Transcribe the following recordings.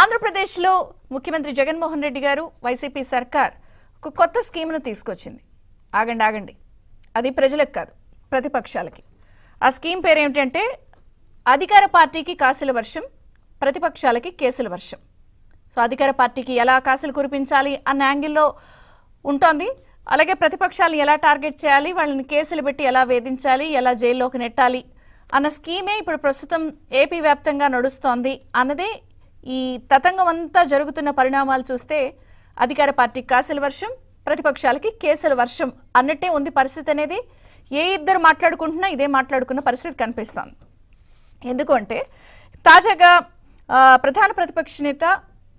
ఆంధ్రప్రదేశ్ లో ముఖ్యమంత్రి జగన్ మోహన్ రెడ్డి గారు వైసీపీ సర్కార్ ఒక కొత్త స్కీమ్ ను తీసుకొచ్చింది. ఆగండి అది ప్రజలకు కాదు ప్రతిపక్షాలకు. ఆ స్కీమ్ పేరు ఏంటంటే అధికార పార్టీకి కాసుల వర్షం, ప్రతిపక్షాలకు కేసుల వర్షం. సో అధికార పార్టీకి ఎలా కాసులు కురిపించాలి అన్న యాంగిల్ లో ఉంటుంది. అలాగే ప్రతిపక్షాలను ఎలా టార్గెట్ చేయాలి, వాళ్ళని కేసులు పెట్టి ఎలా వేధించాలి, ఎలా జైల్లోకి నెట్టాలి అన్న స్కీమే ఇప్పుడు ప్రస్తుతం ఏపీ వ్యాప్తంగా నడుస్తోంది అన్నదే ఈ తతంగం అంతా జరుగుతున్న పరిణామాలు చూస్తే అధికార పార్టీకి కాసుల వర్షం, ప్రతిపక్షాలకి కేసుల వర్షం అన్నట్టే ఉంది పరిస్థితి అనేది. ఏ ఇద్దరు మాట్లాడుకుంటున్నా ఇదే మాట్లాడుకున్న పరిస్థితి కనిపిస్తోంది. ఎందుకంటే తాజాగా ప్రధాన ప్రతిపక్ష నేత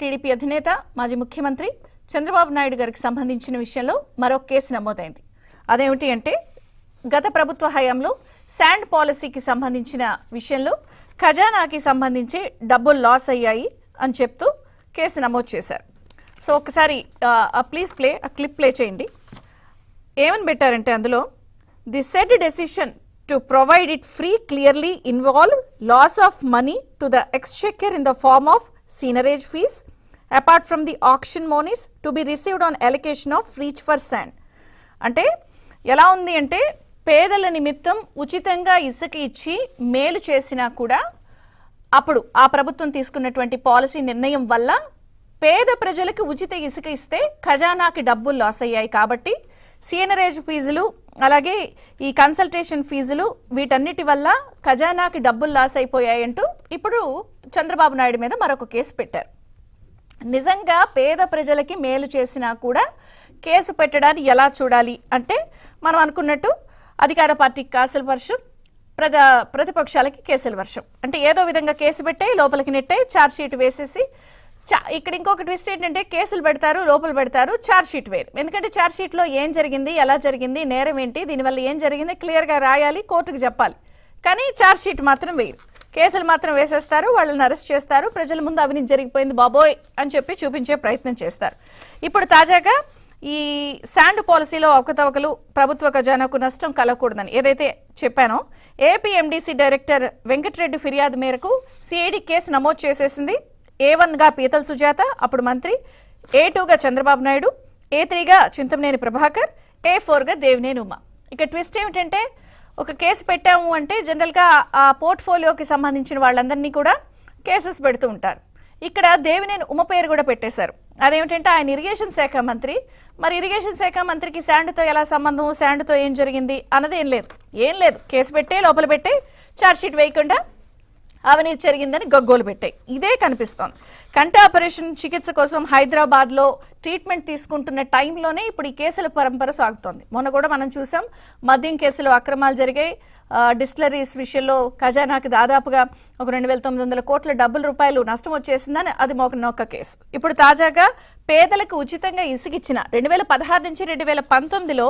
టీడీపీ అధినేత మాజీ ముఖ్యమంత్రి చంద్రబాబు నాయుడు గారికి సంబంధించిన విషయంలో మరో కేసు నమోదైంది. అదేమిటి అంటే గత ప్రభుత్వ హయాంలో శాండ్ పాలసీకి సంబంధించిన విషయంలో ఖజానాకి సంబంధించి డబ్బులు లాస్ అయ్యాయి అని చెప్తూ కేసు నమోదు చేశారు. సో ఒకసారి క్లిప్ ప్లే చేయండి. ఏమని పెట్టారంటే అందులో the said decision to provide it free clearly involve loss of money to the exchequer in the form of seigniorage fees apart from the auction monies to be received on allocation of reach for sand. అంటే ఎలా ఉంది అంటే పేదల నిమిత్తం ఉచితంగా ఇసుక ఇచ్చి మేలు చేసినా కూడా అప్పుడు ఆ ప్రభుత్వం తీసుకున్నటువంటి పాలసీ నిర్ణయం వల్ల పేద ప్రజలకు ఉచిత ఇసుక ఇస్తే ఖజానాకి డబ్బులు లాస్ అయ్యాయి కాబట్టి సీనరేజ్ ఫీజులు అలాగే ఈ కన్సల్టేషన్ ఫీజులు వీటన్నిటి వల్ల ఖజానాకి డబ్బులు లాస్ అయిపోయాయి అంటూ ఇప్పుడు చంద్రబాబు నాయుడు మీద మరొక కేసు పెట్టారు. నిజంగా పేద ప్రజలకి మేలు చేసినా కూడా కేసు పెట్టడాన్ని ఎలా చూడాలి అంటే మనం అనుకున్నట్టు అధికార పార్టీకి కాసుల వర్షం, ప్రతిపక్షాలకి కేసుల వర్షం. అంటే ఏదో విధంగా కేసు పెట్టే లోపలికి నెట్టే ఛార్జ్ షీట్ వేసేసి ఇక్కడ ఇంకొక ట్విస్ట్ ఏంటంటే కేసులు పెడతారు, లోపల పెడతారు, ఛార్జ్ షీట్ వేరు. ఎందుకంటే ఛార్జ్ షీట్లో ఏం జరిగింది, ఎలా జరిగింది, నేరం ఏంటి, దీనివల్ల ఏం జరిగింది క్లియర్గా రాయాలి, కోర్టుకు చెప్పాలి. కానీ ఛార్జ్ షీట్ మాత్రం వేయరు, కేసులు మాత్రం వేసేస్తారు, వాళ్ళని అరెస్ట్ చేస్తారు, ప్రజల ముందు అవినీతి జరిగిపోయింది బాబోయ్ అని చెప్పి చూపించే ప్రయత్నం చేస్తారు. ఇప్పుడు తాజాగా ఈ శాండ్ పాలసీలో అవకతవకలు, ప్రభుత్వ ఖజానాకు నష్టం కలగకూడదని ఏదైతే చెప్పానో ఏపీఎండిసి డైరెక్టర్ వెంకటరెడ్డి ఫిర్యాదు మేరకు సిఐడి కేసు నమోదు చేసేసింది. A1గా పీతల సుజాత అప్పుడు మంత్రి, A2గా చంద్రబాబు నాయుడు, A3గా చింతమనేని ప్రభాకర్, A4గా దేవినేని ఉమా. ఇక ట్విస్ట్ ఏమిటంటే ఒక కేసు పెట్టాము అంటే జనరల్గా ఆ పోర్ట్ఫోలియోకి సంబంధించిన వాళ్ళందరినీ కూడా కేసెస్ పెడుతూ ఉంటారు. ఇక్కడ దేవినేని ఉమ పేరు కూడా పెట్టేశారు. అదేమిటంటే ఆయన ఇరిగేషన్ శాఖ మంత్రి. మరి ఇరిగేషన్ శాఖ మంత్రికి శాండ్తో ఎలా సంబంధం, శాండ్తో ఏం జరిగింది అన్నది ఏం లేదు. కేసు పెట్టే లోపల పెట్టే ఛార్జ్ షీట్ వేయకుండా అవినీతి జరిగిందని గగ్గోలు పెట్టాయి. ఇదే కనిపిస్తోంది. కంటి ఆపరేషన్ చికిత్స కోసం హైదరాబాద్లో ట్రీట్మెంట్ తీసుకుంటున్న టైంలోనే ఇప్పుడు ఈ కేసుల పరంపర సాగుతోంది. మొన్న కూడా మనం చూసాం మద్యం కేసులో అక్రమాలు జరిగాయి, డిస్టిలరీస్ విషయంలో ఖజానాకి దాదాపుగా ఒక 2,900 కోట్ల రూపాయలు నష్టం వచ్చేసిందని అది మోకనొక్క కేసు. ఇప్పుడు తాజాగా పేదలకు ఉచితంగా ఇసుకిచ్చిన 2016 నుంచి 2019లో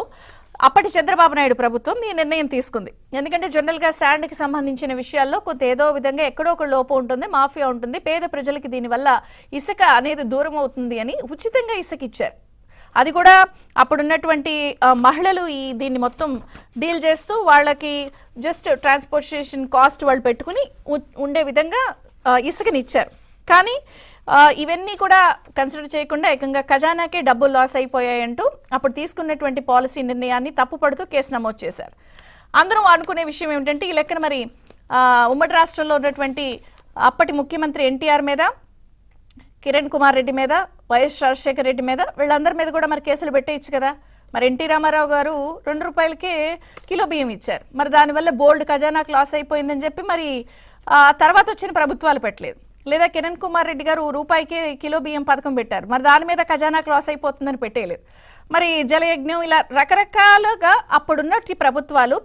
అప్పటి చంద్రబాబు నాయుడు ప్రభుత్వం ఈ నిర్ణయం తీసుకుంది. ఎందుకంటే జనరల్గా శాండ్కి సంబంధించిన విషయాల్లో కొంత ఏదో విధంగా ఎక్కడో ఒక లోపం ఉంటుంది, మాఫియా ఉంటుంది, పేద ప్రజలకి దీనివల్ల ఇసుక అనేది దూరం అవుతుంది అని ఉచితంగా ఇసుక ఇచ్చారు. అది కూడా అప్పుడున్నటువంటి మహిళలు ఈ దీన్ని మొత్తం డీల్ చేస్తూ వాళ్ళకి జస్ట్ ట్రాన్స్పోర్టేషన్ కాస్ట్ వాళ్ళు పెట్టుకుని ఉండే విధంగా ఇసుకనిచ్చారు. కానీ ఇవన్నీ కూడా కన్సిడర్ చేయకుండా ఏకంగా ఖజానాకే డబ్బులు లాస్ అయిపోయాయంటూ అప్పుడు తీసుకున్నటువంటి పాలసీ నిర్ణయాన్ని తప్పుపడుతూ కేసు నమోదు చేశారు. అందరూ అనుకునే విషయం ఏమిటంటే ఈ లెక్కన మరి ఉమ్మడి రాష్ట్రంలో ఉన్నటువంటి అప్పటి ముఖ్యమంత్రి ఎన్టీఆర్ మీద, కిరణ్ కుమార్ రెడ్డి మీద, వైఎస్ రాజశేఖర రెడ్డి మీద, వీళ్ళందరి మీద కూడా మరి కేసులు పెట్టేయచ్చు కదా. మరి ఎన్టీ రామారావు గారు ₹2కే కిలో బియ్యం ఇచ్చారు. మరి దానివల్ల బోల్డ్ ఖజానాకు లాస్ అయిపోయిందని చెప్పి మరి తర్వాత వచ్చిన ప్రభుత్వాలు పెట్టలేదు. లేదా కిరణ్ కుమార్ రెడ్డి గారు ₹1కే కిలో బియ్యం పథకం పెట్టారు. మరి దాని మీద ఖజానాకు లాస్ అయిపోతుందని పెట్టేయలేదు. మరి జలయజ్ఞం ఇలా రకరకాలుగా అప్పుడున్నటి ప్రభుత్వాలు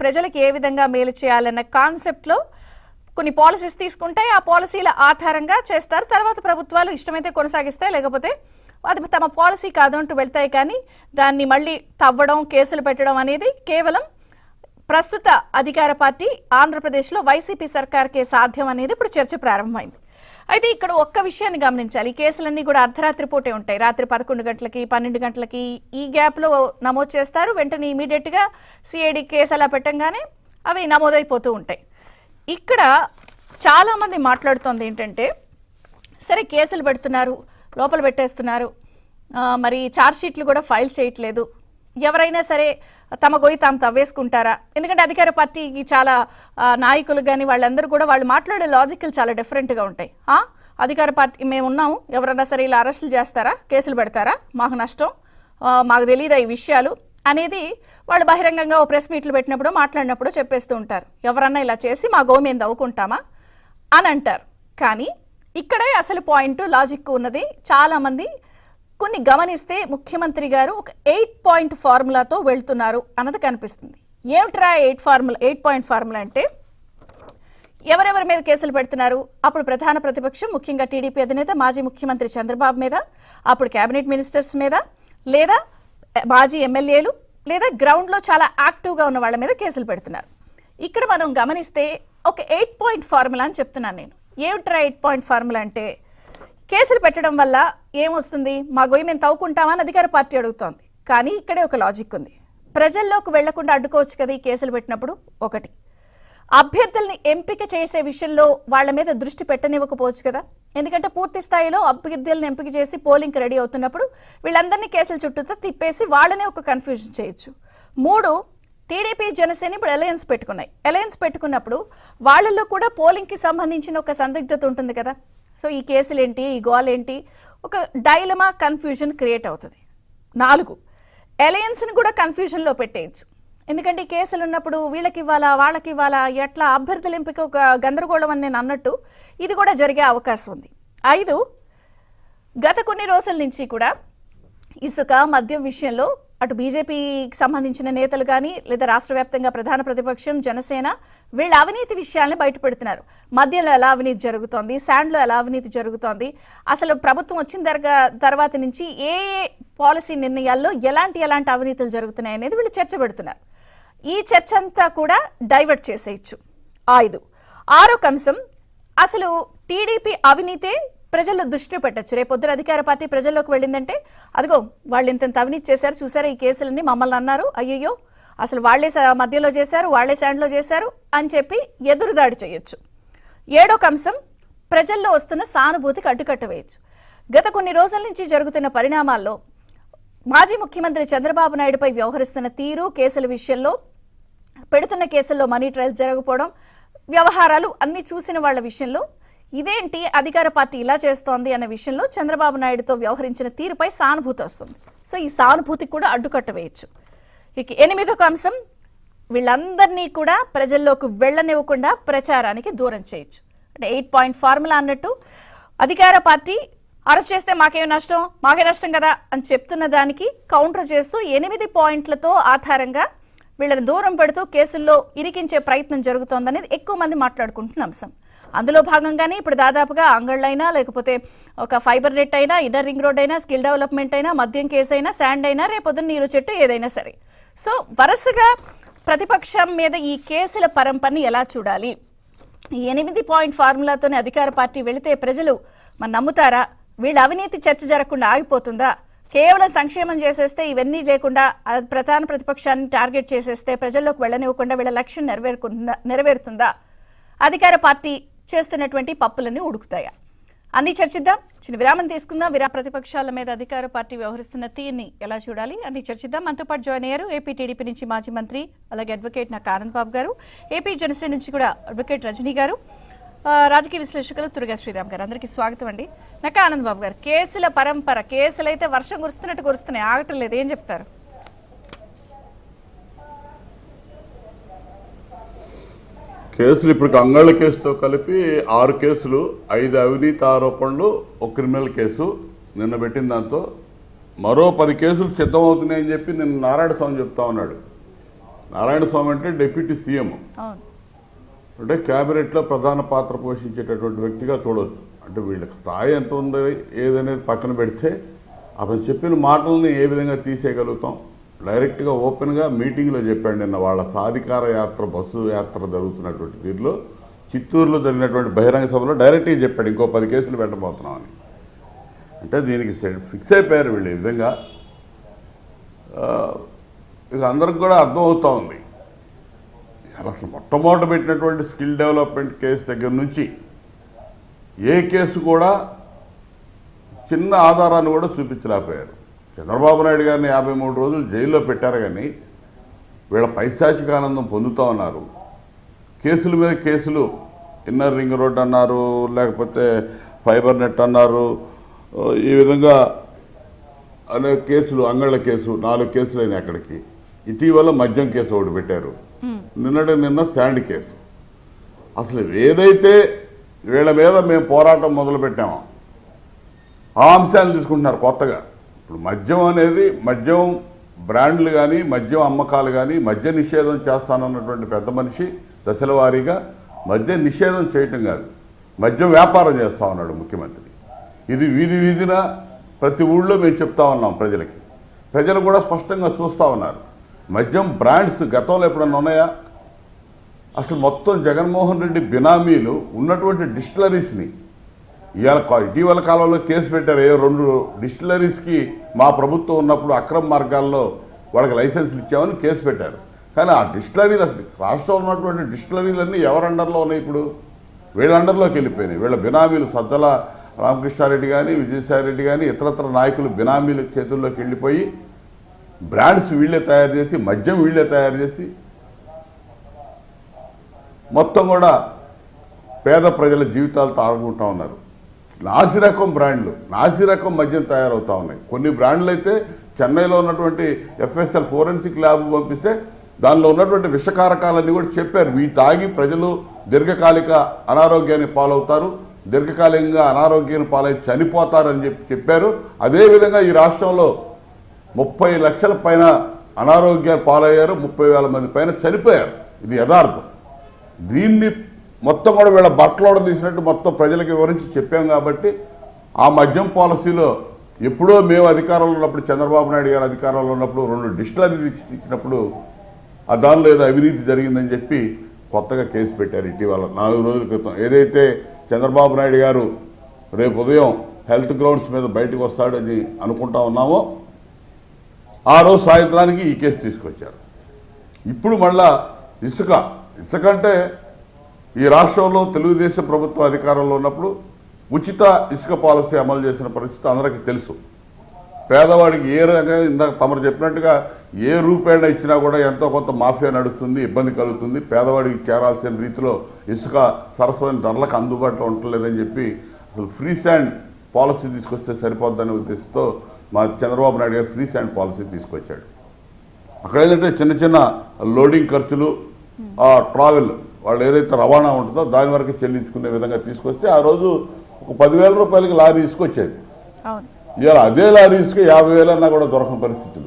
ప్రజలకు ఏ విధంగా మేలు చేయాలన్న కాన్సెప్ట్లో కొన్ని పాలసీస్ తీసుకుంటాయి, ఆ పాలసీల ఆధారంగా చేస్తారు. తర్వాత ప్రభుత్వాలు ఇష్టమైతే కొనసాగిస్తాయి, లేకపోతే అది తమ పాలసీ కాదు అంటూ వెళ్తాయి. కానీ దాన్ని మళ్ళీ తవ్వడం, కేసులు పెట్టడం అనేది కేవలం ప్రస్తుత అధికార పార్టీ ఆంధ్రప్రదేశ్లో వైసీపీ సర్కార్కే సాధ్యం అనేది ఇప్పుడు చర్చ ప్రారంభమైంది. అయితే ఇక్కడ ఒక్క విషయాన్ని గమనించాలి, కేసులన్నీ కూడా అర్ధరాత్రి పూటే ఉంటాయి. రాత్రి 11 గంటలకి, 12 గంటలకి ఈ గ్యాప్లో నమోదు చేస్తారు. వెంటనే ఇమీడియట్గా సిఐడి కేసు అలా పెట్టంగానే అవి నమోదైపోతూ ఉంటాయి. ఇక్కడ చాలా మంది మాట్లాడుతోంది ఏంటంటే సరే కేసులు పెడుతున్నారు లోపల పెట్టేస్తున్నారు మరి చార్జ్ షీట్లు కూడా ఫైల్ చేయట్లేదు ఎవరైనా సరే తమ గోయి తాము తవ్వేసుకుంటారా ఎందుకంటే అధికార పార్టీకి చాలా నాయకులు గాని వాళ్ళందరూ కూడా వాళ్ళు మాట్లాడే లాజికల్ చాలా డిఫరెంట్ గా ఉంటాయి ఆ అధికార పార్టీ మేము ఉన్నాము ఎవరైనా సరే ఇలా అరెస్టులు చేస్తారా కేసులు పెడతారా మాకు నష్టం మాకు తెలియదా ఈ విషయాలు అనేది వాళ్ళు బహిరంగంగా ఓ ప్రెస్ మీట్లు పెట్టినప్పుడు మాట్లాడినప్పుడు చెప్పేస్తూ ఉంటారు ఎవరైనా ఇలా చేసి మా గోయి మేము తవ్వుకుంటామా అని అంటారు కానీ ఇక్కడే అసలు పాయింట్ లాజిక్ ఉన్నది చాలా మంది కొన్ని గమనిస్తే ముఖ్యమంత్రి గారు ఒక 8 పాయింట్ ఫార్ములాతో వెళ్తున్నారు అన్నది కనిపిస్తుంది ఏమట్రా 8 పాయింట్ ఫార్ములా అంటే ఎవరెవరి మీద కేసులు పెడుతున్నారు అప్పుడు ప్రధాన ప్రతిపక్షం ముఖ్యంగా టీడీపీ అధినేత మాజీ ముఖ్యమంత్రి చంద్రబాబు మీద అప్పుడు కేబినెట్ మినిస్టర్స్ మీద లేదా మాజీ ఎమ్మెల్యేలు లేదా గ్రౌండ్ లో చాలా యాక్టివ్ గా ఉన్న వాళ్ళ మీద కేసులు పెడుతున్నారు ఇక్కడ మనం గమనిస్తే ఒక 8 పాయింట్ ఫార్ములా అని చెప్తున్నాను నేను ఏమట్రా 8 పాయింట్ ఫార్ములా అంటే కేసులు పెట్టడం వల్ల ఏమొస్తుంది మా గోయి మేము తవ్వుకుంటామని అధికార పార్టీ అడుగుతోంది కానీ ఇక్కడే ఒక లాజిక్ ఉంది ప్రజల్లోకి వెళ్లకుండా అడ్డుకోవచ్చు కదా ఈ కేసులు పెట్టినప్పుడు ఒకటి అభ్యర్థుల్ని ఎంపిక చేసే విషయంలో వాళ్ళ మీద దృష్టి పెట్టనివ్వకపోవచ్చు కదా ఎందుకంటే పూర్తి స్థాయిలో అభ్యర్థుల్ని ఎంపిక చేసి పోలింగ్కి రెడీ అవుతున్నప్పుడు వీళ్ళందరినీ కేసుల చుట్టూతో తిప్పేసి వాళ్ళనే ఒక కన్ఫ్యూజన్ చేయొచ్చు మూడు టీడీపీ జనసేన ఇప్పుడు అలయన్స్ పెట్టుకున్నాయి అలయన్స్ పెట్టుకున్నప్పుడు వాళ్ళల్లో కూడా పోలింగ్కి సంబంధించిన ఒక సందిగ్ధత ఉంటుంది కదా సో ఈ కేసులు ఏంటి ఈ గోల్ ఏంటి ఒక డైలమా కన్ఫ్యూజన్ క్రియేట్ అవుతుంది నాలుగు అలయన్స్ని కూడా కన్ఫ్యూజన్లో పెట్టేయచ్చు ఎందుకంటే ఈ కేసులు ఉన్నప్పుడు వీళ్ళకి ఇవ్వాలా వాళ్ళకి ఇవ్వాలా ఎట్లా అభ్యర్థుల ఎంపిక ఒక గందరగోళం అని నేను అన్నట్టు ఇది కూడా జరిగే అవకాశం ఉంది ఐదు గత కొన్ని రోజుల నుంచి కూడా ఇసుక మద్యం విషయంలో అటు బీజేపీకి సంబంధించిన నేతలు కానీ లేదా రాష్ట్ర వ్యాప్తంగా ప్రధాన ప్రతిపక్షం జనసేన వీళ్ళ అవినీతి విషయాలను బయటపెడుతున్నారు మధ్యలో ఎలా అవినీతి జరుగుతోంది శాండ్లో ఎలా అవినీతి జరుగుతోంది అసలు ప్రభుత్వం వచ్చిన తర్వాత నుంచి ఏ పాలసీ నిర్ణయాల్లో ఎలాంటి అవినీతులు జరుగుతున్నాయి అనేది వీళ్ళు చర్చ పెడుతున్నారు ఈ చర్చ అంతా కూడా డైవర్ట్ చేసేయచ్చు ఐదు ఆరో అంశం అసలు టీడీపీ అవినీతే ప్రజల్లో దృష్టి పెట్టచ్చు రేపొద్దున అధికార పార్టీ ప్రజల్లోకి వెళ్ళిందంటే అదిగో వాళ్ళు ఇంత అవినీతి చేశారు చూసారా ఈ కేసులన్నీ మమ్మల్ని అన్నారు అయ్యయ్యో అసలు వాళ్లే మధ్యలో చేశారు వాళ్లే శాండ్లో చేశారు అని చెప్పి ఎదురుదాడి చేయొచ్చు ఏడో అంశం ప్రజల్లో వస్తున్న సానుభూతికి అడ్డుకట్ట వేయచ్చు గత కొన్ని రోజుల నుంచి జరుగుతున్న పరిణామాల్లో మాజీ ముఖ్యమంత్రి చంద్రబాబు నాయుడుపై వ్యవహరిస్తున్న తీరు కేసుల విషయంలో పెడుతున్న కేసుల్లో మనీ ట్రయల్స్ జరగకపోవడం వ్యవహారాలు అన్ని చూసిన వాళ్ల విషయంలో ఇదేంటి అధికార పార్టీ ఇలా చేస్తోంది అనే విషయంలో చంద్రబాబు నాయుడుతో వ్యవహరించిన తీరుపై సానుభూతి వస్తుంది సో ఈ సానుభూతికి కూడా అడ్డుకట్ట వేయచ్చు ఇక ఎనిమిదో అంశం వీళ్ళందరినీ కూడా ప్రజల్లోకి వెళ్ళనివ్వకుండా ప్రచారానికి దూరం చేయొచ్చు అంటే 8 పాయింట్ ఫార్ములా అన్నట్టు అధికార పార్టీ అరెస్ట్ చేస్తే మాకే నష్టం కదా అని చెప్తున్న దానికి కౌంటర్ చేస్తూ 8 పాయింట్లతో ఆధారంగా వీళ్ళని దూరం పెడుతూ కేసుల్లో ఇరికించే ప్రయత్నం జరుగుతోందనేది ఎక్కువ మంది మాట్లాడుకుంటున్న అంశం అందులో భాగంగానే ఇప్పుడు దాదాపుగా అంగళ్ళైనా లేకపోతే ఒక ఫైబర్ నెట్ అయినా ఇన్నర్ రింగ్ రోడ్ అయినా స్కిల్ డెవలప్మెంట్ అయినా మద్యం కేసు అయినా శాండ్ అయినా రేపొద్దున నీరు చెట్టు ఏదైనా సరే సో వరుసగా ప్రతిపక్షం మీద ఈ కేసుల పరంపరని ఎలా చూడాలి ఈ 8 పాయింట్ ఫార్ములాతోనే అధికార పార్టీ వెళితే ప్రజలు మన నమ్ముతారా వీళ్ళ అవినీతి చర్చ జరగకుండా ఆగిపోతుందా కేవలం సంక్షేమం చేసేస్తే ఇవన్నీ లేకుండా ప్రధాన ప్రతిపక్షాన్ని టార్గెట్ చేసేస్తే ప్రజల్లోకి వెళ్ళనివ్వకుండా వీళ్ళ లక్ష్యం నెరవేరుతుందా అధికార పార్టీ చేస్తున్నటువంటి పప్పులన్నీ ఉడుకుతాయా అన్ని చర్చిద్దాం చిన్న విరామం తీసుకుందాం ప్రతిపక్షాల మీద అధికార పార్టీ వ్యవహరిస్తున్న తీరుని ఎలా చూడాలి అన్ని చర్చిద్దాం మనతో పాటు జాయిన్ అయ్యారు ఏపీ టీడీపీ నుంచి మాజీ మంత్రి అలాగే అడ్వకేట్ నాకు ఆనందబాబు గారు ఏపీ జనసేన నుంచి కూడా అడ్వకేట్ రజనీ గారు రాజకీయ విశ్లేషకులు తురుగా శ్రీరామ్ గారు అందరికీ స్వాగతం అండి నాకు ఆనందబాబు గారు కేసుల పరంపర కేసులైతే వర్షం కురుస్తున్నట్టు కురుస్తున్నాయి ఆగటం లేదు ఏం చెప్తారు కేసులు ఇప్పుడు గంగాళ కేసుతో కలిపి 6 కేసులు 5 అవినీతి ఆరోపణలు 1 క్రిమినల్ కేసు నిన్న పెట్టిన దాంతో మరో 10 కేసులు సిద్ధమవుతున్నాయని చెప్పి నిన్న నారాయణ స్వామి చెప్తా ఉన్నాడు నారాయణ స్వామి అంటే డిప్యూటీ సీఎం అంటే క్యాబినెట్లో ప్రధాన పాత్ర పోషించేటటువంటి వ్యక్తిగా చూడవచ్చు అంటే వీళ్ళకి స్థాయి ఎంత ఉందో ఏదనేది పక్కన పెడితే అతను చెప్పిన మాటల్ని ఏ విధంగా తీసేయగలుగుతాం డైరెక్ట్గా ఓపెన్గా మీటింగ్లో చెప్పాడు నిన్న వాళ్ళ సాధికార యాత్ర బస్సు యాత్ర జరుగుతున్నటువంటి తీరులో చిత్తూరులో జరిగినటువంటి బహిరంగ సభలో డైరెక్ట్గా చెప్పాడు ఇంకో 10 కేసులు పెట్టబోతున్నామని అంటే దీనికి ఫిక్స్ అయిపోయారు వీళ్ళు ఈ విధంగా ఇక అందరికి కూడా అర్థమవుతూ ఉంది అసలు మొట్టమొదట పెట్టినటువంటి స్కిల్ డెవలప్‌మెంట్ కేసు దగ్గర నుంచి ఏ కేసు కూడా చిన్న ఆధారాన్ని కూడా చూపించలేకపోయారు. చంద్రబాబు నాయుడు గారిని 53 రోజులు జైల్లో పెట్టారు కానీ వీళ్ళ పైశాచిక ఆనందం పొందుతా ఉన్నారు. కేసుల మీద కేసులు, ఇన్నర్ రింగ్ రోడ్ అన్నారు, లేకపోతే ఫైబర్ నెట్ అన్నారు, ఈ విధంగా అనేక కేసులు, అంగళ్ళ కేసు 4 కేసులు అయినాయి అక్కడికి. ఇటీవల మద్యం కేసు ఒకటి పెట్టారు, నిన్న శాండ్ కేసు. అసలు ఏదైతే వీళ్ళ మీద మేము పోరాటం మొదలుపెట్టామో ఆ అంశాలను తీసుకుంటున్నారు కొత్తగా. ఇప్పుడు మద్యం అనేది, మద్యం బ్రాండ్లు కానీ మద్యం అమ్మకాలు కానీ మద్య నిషేధం చేస్తానన్నటువంటి పెద్ద మనిషి దశల వారీగా మద్య నిషేధం చేయటం కాదు, మద్యం వ్యాపారం చేస్తూ ఉన్నాడు ముఖ్యమంత్రి. ఇది వీధి వీధిన ప్రతి ఊళ్ళో మేము చెప్తా ఉన్నాం ప్రజలకి, ప్రజలు కూడా స్పష్టంగా చూస్తూ ఉన్నారు. మద్యం బ్రాండ్స్ గతంలో ఎప్పుడన్నా ఉన్నాయా? అసలు మొత్తం జగన్మోహన్ రెడ్డి బినామీలు ఉన్నటువంటి డిస్టిలరీస్ని ఇటీవల కాలంలో కేసు పెట్టారు. 2 డిస్టిలరీస్కి మా ప్రభుత్వం ఉన్నప్పుడు అక్రమ మార్గాల్లో వాళ్ళకి లైసెన్సులు ఇచ్చామని కేసు పెట్టారు. కానీ ఆ డిస్టిలరీలు, రాష్ట్రంలో ఉన్నటువంటి డిస్టిలరీలన్నీ ఎవరి అండర్లో ఉన్నాయి? ఇప్పుడు వీళ్ళ అండర్లోకి వెళ్ళిపోయినాయి. వీళ్ళ బినామీలు సద్దల రామకృష్ణారెడ్డి కానీ, విజయసాయిరెడ్డి కానీ, ఇతరత్ర నాయకులు బినామీల చేతుల్లోకి వెళ్ళిపోయి బ్రాండ్స్ వీళ్ళే తయారు చేసి, మద్యం వీళ్ళే తయారు చేసి మొత్తం కూడా పేద ప్రజల జీవితాలతో ఆడుకుంటూ ఉన్నారు. నాసిరకం బ్రాండ్లు, నాసిరకం మద్యం తయారవుతూ ఉన్నాయి. కొన్ని బ్రాండ్లు అయితే చెన్నైలో ఉన్నటువంటి FSL ఫోరెన్సిక్ ల్యాబ్ పంపిస్తే దానిలో ఉన్నటువంటి విషకారకాలన్నీ కూడా చెప్పారు. వీ తాగి ప్రజలు దీర్ఘకాలిక అనారోగ్యానికి పాలవుతారు, దీర్ఘకాలికంగా అనారోగ్యాన్ని పాలై చనిపోతారని చెప్పి చెప్పారు. అదేవిధంగా ఈ రాష్ట్రంలో 30 లక్షల పైన అనారోగ్యాలు పాలయ్యారు, 30,000 మంది పైన చనిపోయారు. ఇది యథార్థం. దీన్ని మొత్తం కూడా వీళ్ళ బట్టలోడ తీసినట్టు మొత్తం ప్రజలకు వివరించి చెప్పాం. కాబట్టి ఆ మద్యం పాలసీలో ఎప్పుడో మేము అధికారంలో ఉన్నప్పుడు, చంద్రబాబు నాయుడు గారు అధికారంలో ఉన్నప్పుడు 2 డిస్టిలరీలు ఇచ్చినప్పుడు ఆ దానిలో ఏదో అవినీతి జరిగిందని చెప్పి కొత్తగా కేసు పెట్టారు ఇటీవల 4 రోజుల క్రితం. ఏదైతే చంద్రబాబు నాయుడు గారు రేపు ఉదయం హెల్త్ గ్రౌండ్స్ మీద బయటకు వస్తాడని అనుకుంటా ఉన్నామో ఆ రోజు సాయంత్రానికి ఈ కేసు తీసుకొచ్చారు. ఇప్పుడు మళ్ళా ఇసుక అంటే ఈ రాష్ట్రంలో తెలుగుదేశం ప్రభుత్వం అధికారంలో ఉన్నప్పుడు ఉచిత ఇసుక పాలసీ అమలు చేసిన పరిస్థితి అందరికీ తెలుసు. పేదవాడికి ఏ రకంగా, ఇందాక తమరు చెప్పినట్టుగా, ఏ రూపాయలు ఇచ్చినా కూడా ఎంతో కొంత మాఫియా నడుస్తుంది, ఇబ్బంది కలుగుతుంది. పేదవాడికి చేరాల్సిన రీతిలో ఇసుక సరసమైన ధరలకు అందుబాటులో ఉండలేదని చెప్పి అసలు ఫ్రీ శాండ్ పాలసీ తీసుకొస్తే సరిపోద్దనే ఉద్దేశంతో మా చంద్రబాబు నాయుడు గారు ఫ్రీ శాండ్ పాలసీ తీసుకొచ్చాడు. అక్కడ ఏంటంటే చిన్న చిన్న లోడింగ్ ఖర్చులు, ట్రావెల్ వాళ్ళు ఏదైతే రవాణా ఉంటుందో దాని వరకు చెల్లించుకునే విధంగా తీసుకొస్తే ఆ రోజు ఒక 10,000 రూపాయలకి లారీ ఇసుకొచ్చేది. ఇవాళ అదే లారీ ఇసుక 50,000 కూడా దొరకని పరిస్థితులు.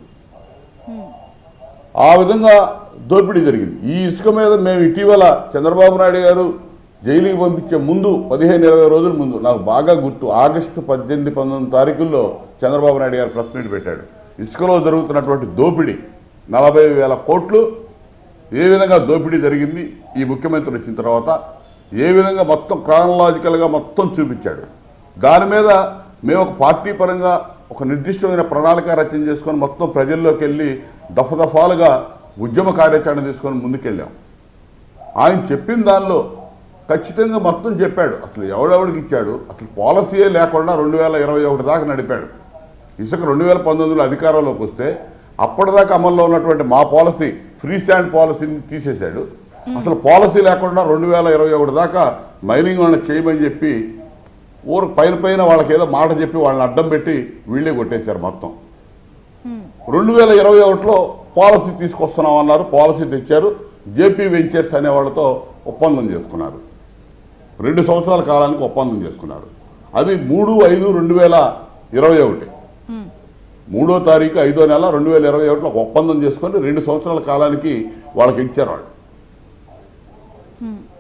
ఆ విధంగా దోపిడీ జరిగింది. ఈ ఇసుక మీద మేము ఇటీవల చంద్రబాబు నాయుడు గారు జైలుకి పంపించే ముందు 15-20 రోజుల ముందు, నాకు బాగా గుర్తు, ఆగస్టు 18, 19 తారీఖుల్లో చంద్రబాబు నాయుడు గారు ప్రెస్ మీట్ పెట్టాడు. ఇసుకలో జరుగుతున్నటువంటి దోపిడీ 40,000 కోట్లు, ఏ విధంగా దోపిడీ జరిగింది ఈ ముఖ్యమంత్రి వచ్చిన తర్వాత, ఏ విధంగా మొత్తం క్రానలాజికల్గా మొత్తం చూపించాడు. దాని మీద మేము ఒక పార్టీ పరంగా ఒక నిర్దిష్టమైన ప్రణాళిక రచన చేసుకొని మొత్తం ప్రజల్లోకి వెళ్ళి దఫాలుగా ఉద్యమ కార్యాచరణ తీసుకొని ముందుకెళ్ళాం. ఆయన చెప్పిన దానిలో ఖచ్చితంగా మొత్తం చెప్పాడు. అసలు ఎవడెవడికి ఇచ్చాడు, అసలు పాలసీయే లేకుండా 2021 దాకా నడిపాడు. ఇసుక 2019 అధికారంలోకి వస్తే అప్పటిదాకా అమల్లో ఉన్నటువంటి మా పాలసీ, ఫ్రీ స్టాండ్ పాలసీని తీసేశాడు. అసలు పాలసీ లేకుండా 2021 దాకా మైనింగ్ వాళ్ళని చేయమని చెప్పి ఊరు పైన వాళ్ళకి ఏదో మాట చెప్పి వాళ్ళని అడ్డం పెట్టి వీళ్ళే కొట్టేశారు మొత్తం. 2021లో పాలసీ తీసుకొస్తున్నాం అన్నారు, పాలసీ తెచ్చారు. జేపీ వెంచర్స్ అనే వాళ్ళతో ఒప్పందం చేసుకున్నారు, 2 సంవత్సరాల కాలానికి ఒప్పందం చేసుకున్నారు. అది 3/5/2021, 3వ తారీఖు 5వ నెల 2021 ఒక ఒప్పందం చేసుకొని 2 సంవత్సరాల కాలానికి వాళ్ళకి ఇచ్చారు.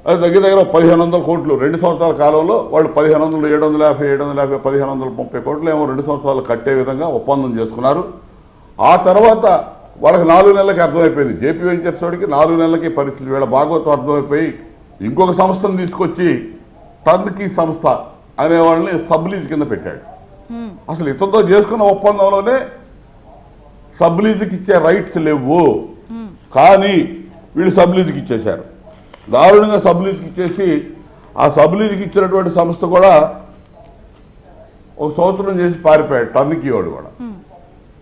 వాళ్ళు అది దగ్గర 1,500 కోట్లు 2 సంవత్సరాల కాలంలో వాళ్ళు 1,500, 750, 1,530 కోట్లు ఏమో 2 సంవత్సరాలు కట్టే విధంగా ఒప్పందం చేసుకున్నారు. ఆ తర్వాత వాళ్ళకి 4 నెలలకి అర్థమైపోయింది, జేపీ వెంచర్స్ వాడికి 4 నెలలకి పరిస్థితి వీళ్ళ భాగవతం అర్థమైపోయి ఇంకొక సంస్థను తీసుకొచ్చి టర్న్కీ సంస్థ అనే వాళ్ళని సబ్లీజ్ కింద పెట్టాడు. అసలు ఇతరులతో చేసుకున్న ఒప్పందంలోనే సబ్లీజుకి ఇచ్చే రైట్స్ లేవు, కానీ వీళ్ళు సబ్లీజుకి ఇచ్చేశారు. దారుణంగా సబ్లీజుకి ఇచ్చేసి ఆ సబ్లీజుకి ఇచ్చినటువంటి సంస్థ కూడా ఒక సంవత్సరం చేసి పారిపోయాడు టన్నుకి వాడు కూడా.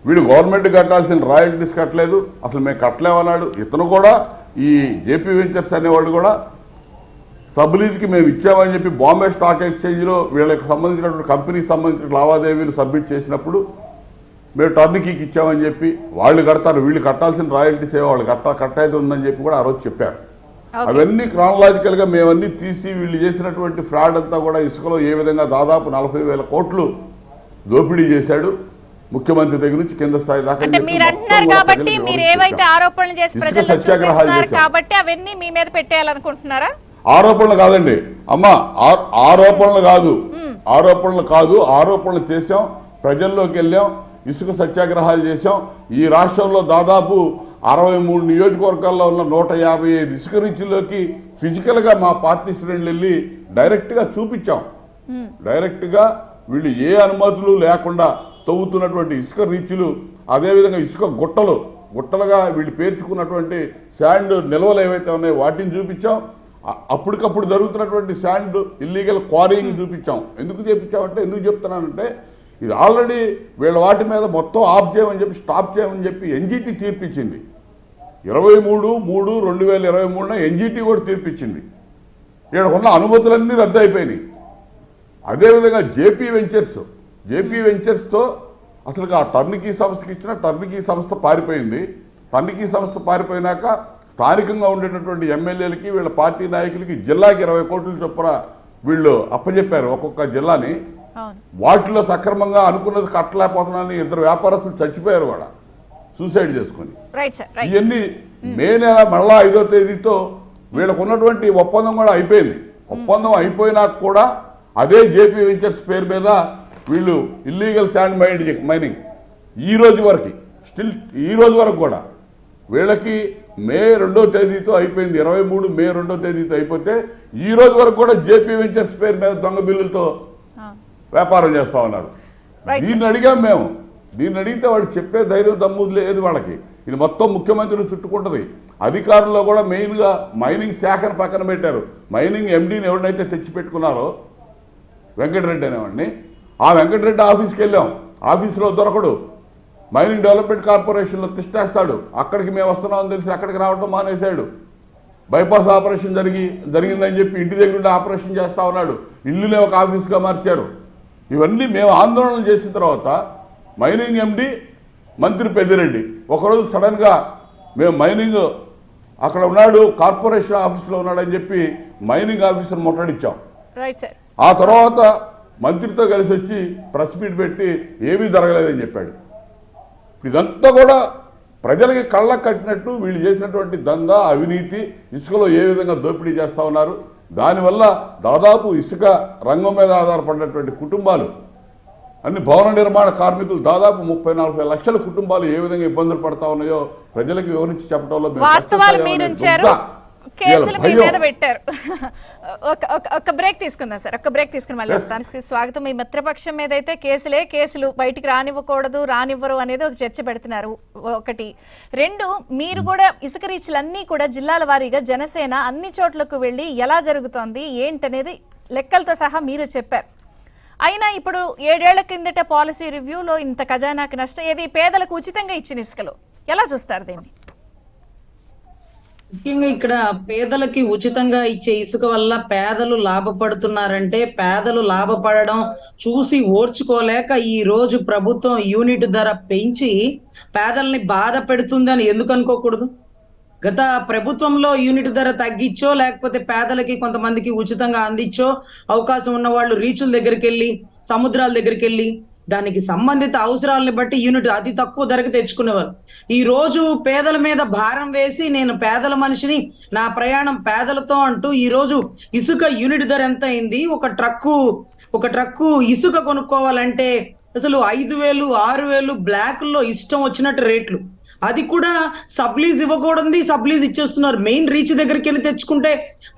వీడు గవర్నమెంట్ కట్టాల్సిన రాయల్టీస్ కట్టలేదు, అసలు మేము కట్టలేమన్నాడు. ఇతను కూడా ఈ జేపీ వెంచర్స్ అనేవాడు కూడా సబ్లీజ్కి మేము ఇచ్చామని చెప్పి బాంబే స్టాక్ ఎక్స్చేంజ్లో వీళ్ళకి సంబంధించినటువంటి కంపెనీకి సంబంధించిన లావాదేవీలు సబ్మిట్ చేసినప్పుడు మేము టర్నికీకి ఇచ్చామని చెప్పి వాళ్ళు కడతారు, వీళ్ళు కట్టాల్సిన రాయల్టీస్ ఏవో వాళ్ళు కట్టయితే ఉందని చెప్పి కూడా ఆ రోజు చెప్పారు. అవన్నీ క్రానలాజికల్గా మేమన్నీ తీసి వీళ్ళు చేసినటువంటి ఫ్రాడ్ అంతా కూడా ఇసుకలో ఏ విధంగా దాదాపు 40,000 కోట్లు దోపిడీ చేశాడు ముఖ్యమంత్రి దగ్గర నుంచి కింద స్థాయి దాకా. మీరు అంటున్నారు కాబట్టి మీరు ఏవైతే ఆరోపణలు చేసి ప్రజల్లో చూపిస్తున్నారు కాబట్టి అవన్నీ మీ మీద పెట్టేయాలనుకుంటున్నారా? ఆరోపణలు కాదండి అమ్మ, ఆరోపణలు కాదు. ఆరోపణలు చేసాం, ప్రజల్లోకి వెళ్ళాం, ఇసుక సత్యాగ్రహాలు చేసాం. ఈ రాష్ట్రంలో దాదాపు 63 నియోజకవర్గాల్లో ఉన్న 155 ఇసుక రీచ్లోకి ఫిజికల్గా మా పార్టీ శ్రేణులు వెళ్ళి డైరెక్ట్గా చూపించాం. డైరెక్ట్గా వీళ్ళు ఏ అనుమతులు లేకుండా తవ్వుతున్నటువంటి ఇసుక రీచ్లు, అదేవిధంగా ఇసుక గుట్టలు, గుట్టలుగా వీళ్ళు పేర్చుకున్నటువంటి శాండ్ నిల్వలు ఏవైతే ఉన్నాయో వాటిని చూపించాం. అప్పటికప్పుడు జరుగుతున్నటువంటి శాండ్ ఇల్లీగల్ క్వారీని చూపించాం. ఎందుకు చూపించామంటే, ఎందుకు చెప్తున్నానంటే, ఇది ఆల్రెడీ వీళ్ళ వాటి మీద మొత్తం ఆఫ్ చేయమని చెప్పి, స్టాప్ చేయమని చెప్పి ఎన్జీటీ తీర్పిచ్చింది. 23/3/2023 ఎన్జీటీ కూడా తీర్పిచ్చింది. ఇక్కడ ఉన్న అనుమతులన్నీ రద్దు అయిపోయినాయి. అదేవిధంగా జేపీ వెంచర్స్తో అసలు ఆ టర్నికీ సంస్థకి ఇచ్చిన టర్నికీ సంస్థ పారిపోయింది. టర్నికీ సంస్థ పారిపోయినాక స్థానికంగా ఉండేటటువంటి ఎమ్మెల్యేలకి వీళ్ళ పార్టీ నాయకులకి జిల్లాకి 20 కోట్లు చొప్పున వీళ్ళు అప్పచెప్పారు ఒక్కొక్క జిల్లాని. వాటిలో సక్రమంగా అనుకున్నది కట్టలేకపోతున్నాను 2 వ్యాపారస్తులు చచ్చిపోయారు కూడా సూసైడ్ చేసుకొని. ఇవన్నీ మే నెల మళ్ళా 5వ తేదీతో వీళ్ళకు ఉన్నటువంటి ఒప్పందం కూడా అయిపోయింది. ఒప్పందం అయిపోయినా కూడా అదే జేపీ వెంచర్స్ పేరు మీద వీళ్ళు ఇల్లీగల్ శాండ్ మైనింగ్ ఈ రోజు వరకు కూడా వీళ్ళకి మే 2వ తేదీతో అయిపోయింది. 23 మే 2వ తేదీతో అయిపోతే ఈ రోజు వరకు కూడా జేపీ వెంచర్స్ పేరు మీద దొంగ బిల్లులతో వ్యాపారం చేస్తా ఉన్నారు. దీన్ని అడిగితే వాడు చెప్పే ధైర్యం దమ్ము లేదు వాళ్ళకి. ఇది మొత్తం ముఖ్యమంత్రిని చుట్టుకుంటుంది. అధికారుల్లో కూడా మెయిన్గా మైనింగ్ శాఖను పక్కన పెట్టారు. మైనింగ్ ఎండీని ఎవరినైతే తెచ్చిపెట్టుకున్నారో వెంకటరెడ్డి అనేవాడిని, ఆ వెంకటరెడ్డి ఆఫీస్కి వెళ్ళాం. ఆఫీసులో దొరకడు. మైనింగ్ డెవలప్మెంట్ కార్పొరేషన్లో తిష్టేస్తాడు. అక్కడికి మేము వస్తున్నామని తెలిసి అక్కడికి రావడం మానేశాడు. బైపాస్ ఆపరేషన్ జరిగిందని చెప్పి ఇంటి దగ్గర ఆపరేషన్ చేస్తా ఉన్నాడు. ఇల్లునే ఒక ఆఫీస్గా మార్చారు. ఇవన్నీ మేము ఆందోళన చేసిన తర్వాత మైనింగ్ ఎండి మంత్రి పెద్దిరెడ్డి ఒకరోజు సడన్గా మేము మైనింగ్ అక్కడ ఉన్నాడు, కార్పొరేషన్ ఆఫీస్లో ఉన్నాడని చెప్పి మైనింగ్ ఆఫీసర్ ముట్టడించాం. ఆ తర్వాత మంత్రితో కలిసి వచ్చి ప్రెస్ మీట్ పెట్టి ఏమీ జరగలేదని చెప్పాడు. ఇదంతా కూడా ప్రజలకి కళ్ళకు కట్టినట్టు వీళ్ళు చేసినటువంటి దందా, అవినీతి, ఇసుకలో ఏ విధంగా దోపిడీ చేస్తూ ఉన్నారు. దానివల్ల దాదాపు ఇసుక రంగం మీద ఆధారపడినటువంటి కుటుంబాలు, అన్ని భవన నిర్మాణ కార్మికులు దాదాపు 30-40 లక్షల కుటుంబాలు ఏ విధంగా ఇబ్బందులు పడతా ఉన్నాయో ప్రజలకు వివరించి చెప్పడంలో ఒక బ్రేక్ తీసుకుందాం సార్. ఒక బ్రేక్ తీసుకుని మళ్ళీ వస్తాను. స్వాగతం. మీ మిత్రపక్షం మీద అయితే కేసులు బయటికి రానివ్వరు అనేది ఒక చర్చ పెడుతున్నారు. 1, 2 మీరు కూడా ఇసుక రీచ్లన్నీ కూడా జిల్లాల వారీగా జనసేన అన్ని చోట్లకు వెళ్ళి ఎలా జరుగుతోంది ఏంటనేది లెక్కలతో సహా మీరు చెప్పారు. అయినా ఇప్పుడు 7 ఏళ్ల కిందట పాలసీ రివ్యూలో ఇంత ఖజానాకి నష్టం, ఏది పేదలకు ఉచితంగా ఇచ్చిన ఇసుకలో ఎలా చూస్తారు దీన్ని? ముఖ్యంగా ఇక్కడ పేదలకి ఉచితంగా ఇచ్చే ఇసుక వల్ల పేదలు లాభపడుతున్నారంటే, పేదలు లాభపడడం చూసి ఓర్చుకోలేక ఈ రోజు ప్రభుత్వం యూనిట్ ధర పెంచి పేదల్ని బాధ పెడుతుందని ఎందుకు అనుకోకూడదు? గత ప్రభుత్వంలో యూనిట్ ధర తగ్గించో లేకపోతే పేదలకి కొంతమందికి ఉచితంగా అందించో అవకాశం ఉన్న వాళ్ళు రీచుల దగ్గరికి వెళ్ళి, సముద్రాల దగ్గరికి వెళ్ళి దానికి సంబంధిత అవసరాలను బట్టి యూనిట్ అతి తక్కువ ధరకు తెచ్చుకునేవారు. ఈ రోజు పేదల మీద భారం వేసి నేను పేదల మనిషిని, నా ప్రయాణం పేదలతో అంటూ ఈ రోజు ఇసుక యూనిట్ ధర ఎంత అయింది? ఒక ట్రక్కు ఇసుక కొనుక్కోవాలంటే అసలు 5,000, 6,000 బ్లాక్ల్లో ఇష్టం వచ్చినట్టు రేట్లు. అది కూడా సబ్లీజ్ ఇవ్వకూడదు, సబ్లీజ్ ఇచ్చేస్తున్నారు. మెయిన్ రీచ్ దగ్గరికి వెళ్ళి తెచ్చుకుంటే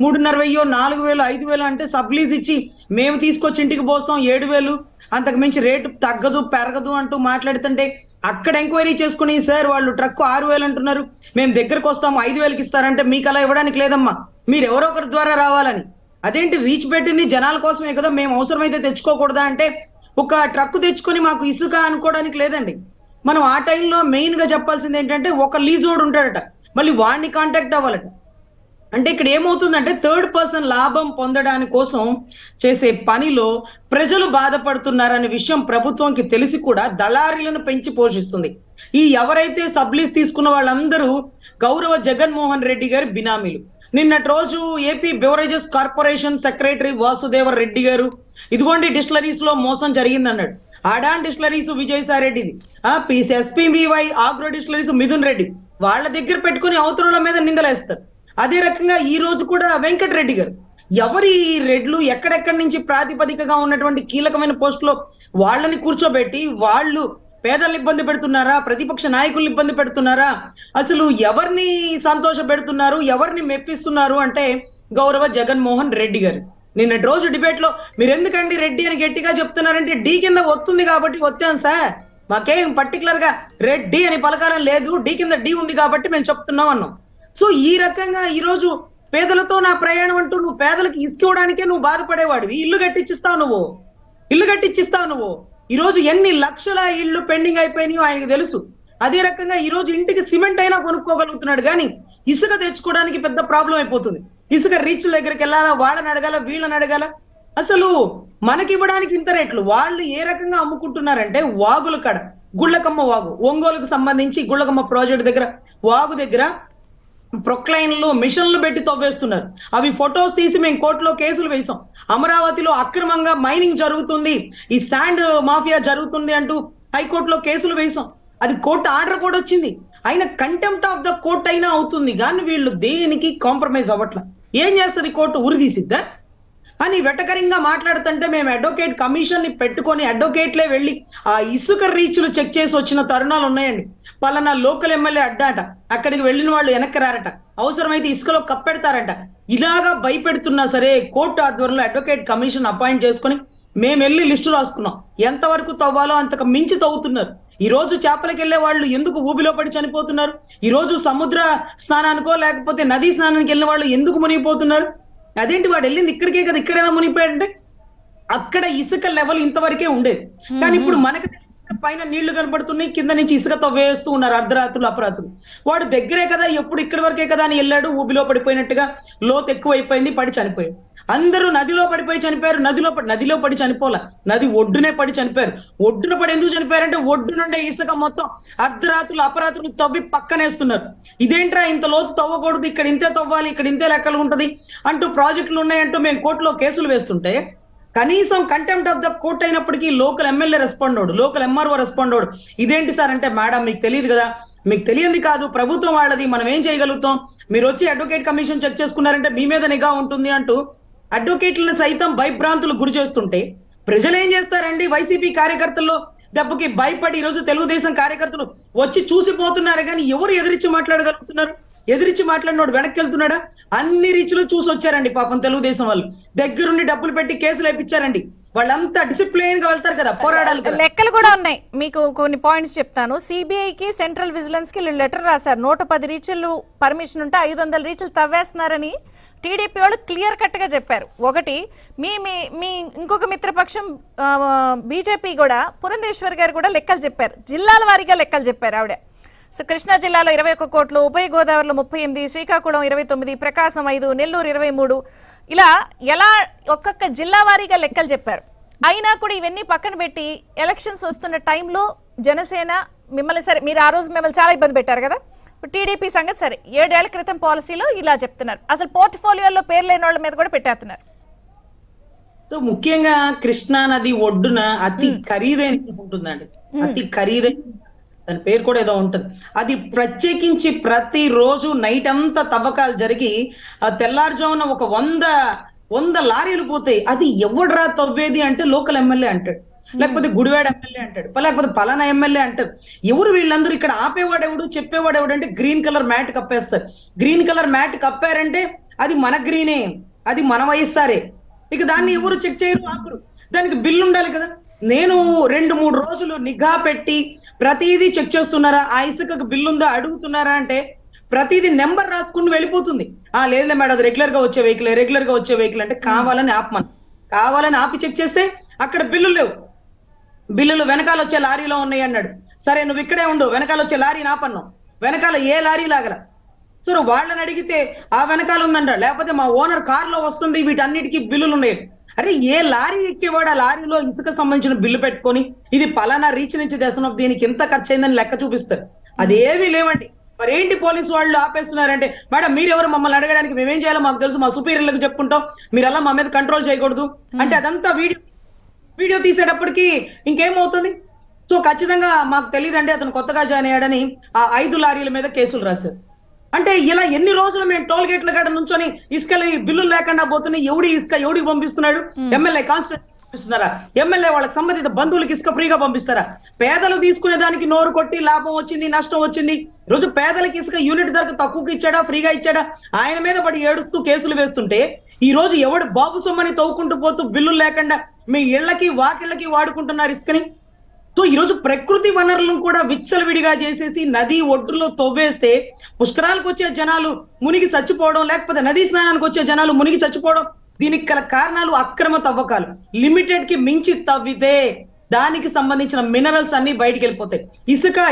3,500, 4,000, 5,000 అంటే సబ్లీజ్ ఇచ్చి మేము తీసుకొచ్చి ఇంటికి పోస్తాం 7,000 అంతకు మించి రేట్ తగ్గదు పెరగదు అంటూ మాట్లాడుతుంటే అక్కడ ఎంక్వైరీ చేసుకొని సార్ వాళ్ళు ట్రక్ 6000 అంటున్నారు మేము దగ్గరికి వస్తాము 5000కి ఇస్తారంటే మీకు అలా ఇవ్వడానికి లేదమ్మా మీరు ఎవరో ఒకరి ద్వారా రావాలని అదేంటి రీచ్ పెట్టింది జనాల కోసమే కదా మేము అవసరమైతే తెచ్చుకోకూడదా అంటే ఒక ట్రక్ తెచ్చుకొని మాకు ఇసుక అనుకోవడానికి లేదండి మనం ఆ టైంలో మెయిన్ గా చెప్పాల్సింది ఏంటంటే ఒక లీజోడ్ ఉంటాడట మళ్ళీ వాడిని కాంటాక్ట్ అవ్వాలట అంటే ఇక్కడ ఏమవుతుందంటే థర్డ్ పర్సన్ లాభం పొందడానికి కోసం చేసే పనిలో ప్రజలు బాధపడుతున్నారనే విషయం ప్రభుత్వానికి తెలిసి కూడా దళారీలను పెంచి పోషిస్తుంది ఈ ఎవరైతే సబ్లీస్ తీసుకున్న వాళ్ళందరూ గౌరవ జగన్మోహన్ రెడ్డి గారి బినామీలు నిన్నటి రోజు AP beverages corporation secretary Vasudevar Reddy గారు ఇదిగోండి డిస్టిలరీస్ లో మోసం జరిగింది అన్నాడు ఆడాన్ డిస్టిలరీస్ విజయసాయి రెడ్డిది SPBY agro distilleries Mithun Reddy వాళ్ళ దగ్గర పెట్టుకుని అవతరుల మీద నిందలేస్తారు అదే రకంగా ఈ రోజు కూడా వెంకటరెడ్డి గారు ఎవరి రెడ్లు ఎక్కడెక్కడి నుంచి ప్రాతిపదికగా ఉన్నటువంటి కీలకమైన పోస్టులో వాళ్ళని కూర్చోబెట్టి వాళ్ళు పేదల్ని ఇబ్బంది పెడుతున్నారా ప్రతిపక్ష నాయకుల్ని ఇబ్బంది పెడుతున్నారా అసలు ఎవరిని సంతోష పెడుతున్నారు ఎవరిని మెప్పిస్తున్నారు అంటే గౌరవ జగన్మోహన్ రెడ్డి గారు నిన్నటి రోజు డిబేట్ లో మీరు ఎందుకండి రెడ్డి అని గట్టిగా చెప్తున్నారంటే డి కింద వస్తుంది కాబట్టి వచ్చాను సార్ మాకేం పర్టికులర్ గా రెడ్డి అని పలకారం లేదు డి కింద డి ఉంది కాబట్టి మేము చెప్తున్నాం అన్నాం సో ఈ రకంగా ఈరోజు పేదలతో నా ప్రయాణం అంటూ నువ్వు పేదలకు ఇసుకోవడానికే నువ్వు బాధపడేవాడివి ఇల్లు కట్టించిస్తావు నువ్వు ఈరోజు ఎన్ని లక్షల ఇళ్ళు పెండింగ్ అయిపోయినాయో ఆయనకు తెలుసు అదే రకంగా ఈరోజు ఇంటికి సిమెంట్ అయినా కొనుక్కోగలుగుతున్నాడు కానీ ఇసుక తెచ్చుకోవడానికి పెద్ద ప్రాబ్లం అయిపోతుంది ఇసుక రీచ్ల దగ్గరికి వెళ్ళాలా వాళ్ళని అడగాల వీళ్ళని అడగాల అసలు మనకి ఇవ్వడానికి ఇంత రేట్లు వాళ్ళు ఏ రకంగా అమ్ముకుంటున్నారంటే వాగుల కాడ గుళ్ళకమ్మ వాగు ఒంగోలుకు సంబంధించి గుళ్ళకమ్మ ప్రాజెక్ట్ దగ్గర వాగు దగ్గర ప్రొక్లైన్లు మిషన్లు పెట్టి తవ్వేస్తున్నారు అవి ఫొటోస్ తీసి మేము కోర్టులో కేసులు వేసాం అమరావతిలో అక్రమంగా మైనింగ్ జరుగుతుంది ఈ శాండ్ మాఫియా జరుగుతుంది అంటూ హైకోర్టులో కేసులు వేసాం అది కోర్టు ఆర్డర్ కూడా వచ్చింది ఆయన కంటెంప్ట్ ఆఫ్ ద కోర్ట్ అయినా అవుతుంది కానీ వీళ్ళు దేనికి కాంప్రమైజ్ అవ్వట్లా ఏం చేస్తుంది కోర్టు ఉరిదీసిద్దా అని వెటకరింగా మాట్లాడుతుంటే మేము అడ్వకేట్ కమిషన్ ని పెట్టుకొని అడ్వకేట్లే వెళ్ళి ఆ ఇసుక రీచ్లు చెక్ చేసి వచ్చిన తరుణాలు ఉన్నాయండి పలానా లోకల్ ఎమ్మెల్యే అడ్డాట అక్కడికి వెళ్ళిన వాళ్ళు వెనక్కి రారట అవసరమైతే ఇసుకలో కప్పెడతారట ఇలాగా భయపెడుతున్నా సరే కోర్టు ఆధ్వర్యంలో అడ్వకేట్ కమిషన్ అపాయింట్ చేసుకుని మేము వెళ్ళి లిస్టు రాసుకున్నాం ఎంతవరకు తవ్వాలో అంతకు మించి తవ్వుతున్నారు ఈ రోజు చేపలకి వెళ్ళే వాళ్ళు ఎందుకు ఊబిలో పడి చనిపోతున్నారు ఈ రోజు సముద్ర స్నానానికో లేకపోతే నదీ స్నానానికి వెళ్ళిన వాళ్ళు ఎందుకు మునిగిపోతున్నారు అదేంటి వాడు వెళ్ళింది ఇక్కడికే కదా ఇక్కడ ఎలా మునిగిపోయాడంటే అక్కడ ఇసుక లెవెల్ ఇంతవరకే ఉండేది కానీ ఇప్పుడు మనకు పైన నీళ్లు కనబడుతున్నాయి కింద నుంచి ఇసుకతో వేస్తూ ఉన్నారు అర్ధరాత్రులు అపరాత్రులు వాడు దగ్గరే కదా ఎప్పుడు ఇక్కడి వరకే కదా అని వెళ్ళాడు ఊబిలో పడిపోయినట్టుగా లోతు ఎక్కువైపోయింది పడి చనిపోయాడు అందరూ నదిలో పడిపోయి చనిపోయారు నదిలో పడి చనిపోలే నది ఒడ్డునే పడి చనిపోయారు ఒడ్డున పడి ఎందుకు చనిపోయారంటే ఒడ్డు నుండే ఇసుక మొత్తం అర్ధరాత్రులు అపరాత్రులు తవ్వి పక్కనేస్తున్నారు ఇదేంట్రా ఇంత లోతు తవ్వకూడదు ఇక్కడ ఇంతే తవ్వాలి ఇక్కడ ఇంతే లెక్కలు ఉంటుంది అంటూ ప్రాజెక్టులు ఉన్నాయంటూ మేము కోర్టులో కేసులు వేస్తుంటే కనీసం కంటెంప్ట్ ఆఫ్ ద కోర్ట్ అయినప్పటికీ లోకల్ ఎమ్మెల్యే రెస్పాండ్ అవ్వడు లోకల్ ఎంఆర్ఓ రెస్పాండ్ అవ్వడు ఇదేంటి సార్ అంటే మేడం మీకు తెలియదు కదా మీకు తెలియంది కాదు ప్రభుత్వం వాళ్ళది మనం ఏం చేయగలుగుతాం మీరు వచ్చి అడ్వకేట్ కమిషన్ చెక్ చేసుకున్నారంటే మీ మీద నిఘా ఉంటుంది అంటూ అడ్వకేట్లను సైతం భయభ్రాంతులు గురి చేస్తుంటే ప్రజలు ఏం చేస్తారండి వైసీపీ కార్యకర్తల్లో డబ్బుకి భయపడి ఈరోజు తెలుగుదేశం కార్యకర్తలు వచ్చి చూసిపోతున్నారు కానీ ఎవరు ఎదిరించి మాట్లాడగలుగుతున్నారు ఎదిరించి మాట్లాడినోడు వెనక్కి వెళ్తున్నాడా అన్ని రీచ్లు చూసి వచ్చారండి పాపం తెలుగుదేశం వాళ్ళు దగ్గరుండి డబ్బులు పెట్టి కేసులు వేయించారండి వాళ్ళంతా డిసిప్లైన్ గా వెళ్తారు కదా పోరాడాలి లెక్కలు కూడా ఉన్నాయి మీకు కొన్ని పాయింట్స్ చెప్తాను సిబిఐకి సెంట్రల్ విజిలెన్స్ కి లెటర్ రాశారు 110 రీచ్లు పర్మిషన్ ఉంటే 500 రీచ్లు తవ్వేస్తున్నారని టీడీపీ వాళ్ళు క్లియర్ కట్ గా చెప్పారు ఒకటి మీ మీ ఇంకొక మిత్రపక్షం బీజేపీ కూడా పురంధేశ్వర్ గారు కూడా లెక్కలు చెప్పారు జిల్లాల వారీగా లెక్కలు చెప్పారు ఆవిడ సో కృష్ణా జిల్లాలో 21 కోట్లు ఉభయ గోదావరిలో 38 శ్రీకాకుళం 29 ప్రకాశం 5 నెల్లూరు 23 ఇలా ఎలా ఒక్కొక్క జిల్లా వారీగా లెక్కలు చెప్పారు అయినా కూడా ఇవన్నీ పక్కన పెట్టి ఎలక్షన్స్ వస్తున్న టైంలో జనసేన మిమ్మల్ని సరే మీరు ఆ రోజు మిమ్మల్ని చాలా ఇబ్బంది పెట్టారు కదా టీడీపీ సంగతి సరే 7 ఏళ్ల క్రితం పాలసీలో ఇలా చెప్తున్నారు అసలు పోర్ట్ఫోలియోలో పేరు లేని వాళ్ళ మీద కూడా పెట్టేస్తున్నారు సో ముఖ్యంగా కృష్ణా నది ఒడ్డున అతి ఖరీదైన ఉంటుందండి అతి ఖరీదైన దాని పేరు కూడా ఏదో ఉంటుంది అది ప్రత్యేకించి ప్రతి రోజు నైట్ అంతా తవ్వకాలు జరిగి తెల్లారుజామున ఒక 100 లారీలు పోతాయి అది ఎవడరా తవ్వేది అంటే లోకల్ ఎమ్మెల్యే అంటాడు లేకపోతే గుడివాడ ఎమ్మెల్యే అంటాడు లేకపోతే పలానా ఎమ్మెల్యే అంటారు ఎవరు వీళ్ళందరూ ఇక్కడ ఆపేవాడు ఎవడు చెప్పేవాడు ఎవడు అంటే గ్రీన్ కలర్ మ్యాట్ కప్పేస్తారు గ్రీన్ కలర్ మ్యాట్ కప్పారంటే అది మన గ్రీనే అది మన వైఎస్ఆరే ఇక దాన్ని ఎవరు చెక్ చేయరు ఆపరు దానికి బిల్లు ఉండాలి కదా నేను 2-3 రోజులు నిఘా పెట్టి ప్రతిదీ చెక్ చేస్తున్నారా, ఆ ఇసుకకు బిల్లు ఉందా అడుగుతున్నారా అంటే ప్రతిదీ నెంబర్ రాసుకుని వెళ్ళిపోతుంది. ఆ లేదులే మేడం అది రెగ్యులర్ గా వచ్చే వెహికల్ అంటే కావాలని ఆపి చెక్ చేస్తే అక్కడ బిల్లులు లేవు, బిల్లులు వెనకాల వచ్చే లారీలో ఉన్నాయి అన్నాడు. సరే నువ్వు ఇక్కడే ఉండు, వెనకాల వచ్చే లారీ నాపన్నావు, వెనకాల ఏ లారీ లాగల. సో వాళ్ళని అడిగితే ఆ వెనకాల ఉందంటారు, లేకపోతే మా ఓనర్ కారులో వస్తుంది, వీటన్నిటికీ బిల్లులు ఉన్నాయి. అరే ఏ లారీ ఎక్కేవాడు ఆ లారీలో ఇంతకు సంబంధించిన బిల్లు పెట్టుకొని ఇది పలానా రీచ్ నుంచి తెస్తున్నాం, దీనికి ఎంత ఖర్చు అయిందని లెక్క చూపిస్తారు. అదేమీ లేవండి. మరి ఏంటి పోలీసు వాళ్ళు ఆపేస్తున్నారంటే, మేడం మీరెవరు మమ్మల్ని అడగడానికి, మేమేం చేయాలో మాకు తెలుసు, మా సుపీరియర్లకు చెప్పుకుంటాం, మీరు అలా మా మీద కంట్రోల్ చేయకూడదు అంటే అదంతా వీడియో తీసేటప్పటికి ఇంకేమవుతుంది. సో ఖచ్చితంగా మాకు తెలియదండి అతను కొత్తగా జాయిన్ అయ్యాడని ఆ 5 లారీల మీద కేసులు రాశారు. అంటే ఇలా ఎన్ని రోజులు మేము టోల్ గేట్ల కాడ నుంచొని ఇసుకలు బిల్లులు లేకుండా పోతున్నాయి. ఎవడి ఇసుక ఎవడికి పంపిస్తున్నాడు? MLA constituency పంపిస్తున్నారా? ఎమ్మెల్యే వాళ్ళకి సంబంధిత బంధువులకి ఇసుక ఫ్రీగా పంపిస్తారా? పేదలు తీసుకునే దానికి నోరు కొట్టి లాభం వచ్చింది నష్టం వచ్చింది రోజు పేదలకి ఇసుక యూనిట్ ధరకు తక్కువకి ఇచ్చాడా ఫ్రీగా ఇచ్చాడా? ఆయన మీద పడి ఏడుస్తూ కేసులు వేస్తుంటే ఈ రోజు ఎవడు బాబు సొమ్మని తవ్వుకుంటూ పోతూ బిల్లులు లేకుండా మీ ఇళ్లకి వాకిళ్ళకి వాడుకుంటున్నారు ఇసుకని. సో ఈరోజు ప్రకృతి వనరులను కూడా విచ్చలవిడిగా చేసేసి నది ఒడ్డులో తవ్వేస్తే పుష్కరాలకు వచ్చే జనాలు మునిగి చచ్చిపోవడం, లేకపోతే నదీ స్నానానికి వచ్చే జనాలు మునిగి చచ్చిపోవడం, దీనికి గల కారణాలు అక్రమ తవ్వకాలు. లిమిటెడ్ కి మించి తవ్వితే దానికి సంబంధించిన మినరల్స్ అన్ని బయటికి వెళ్ళిపోతాయి.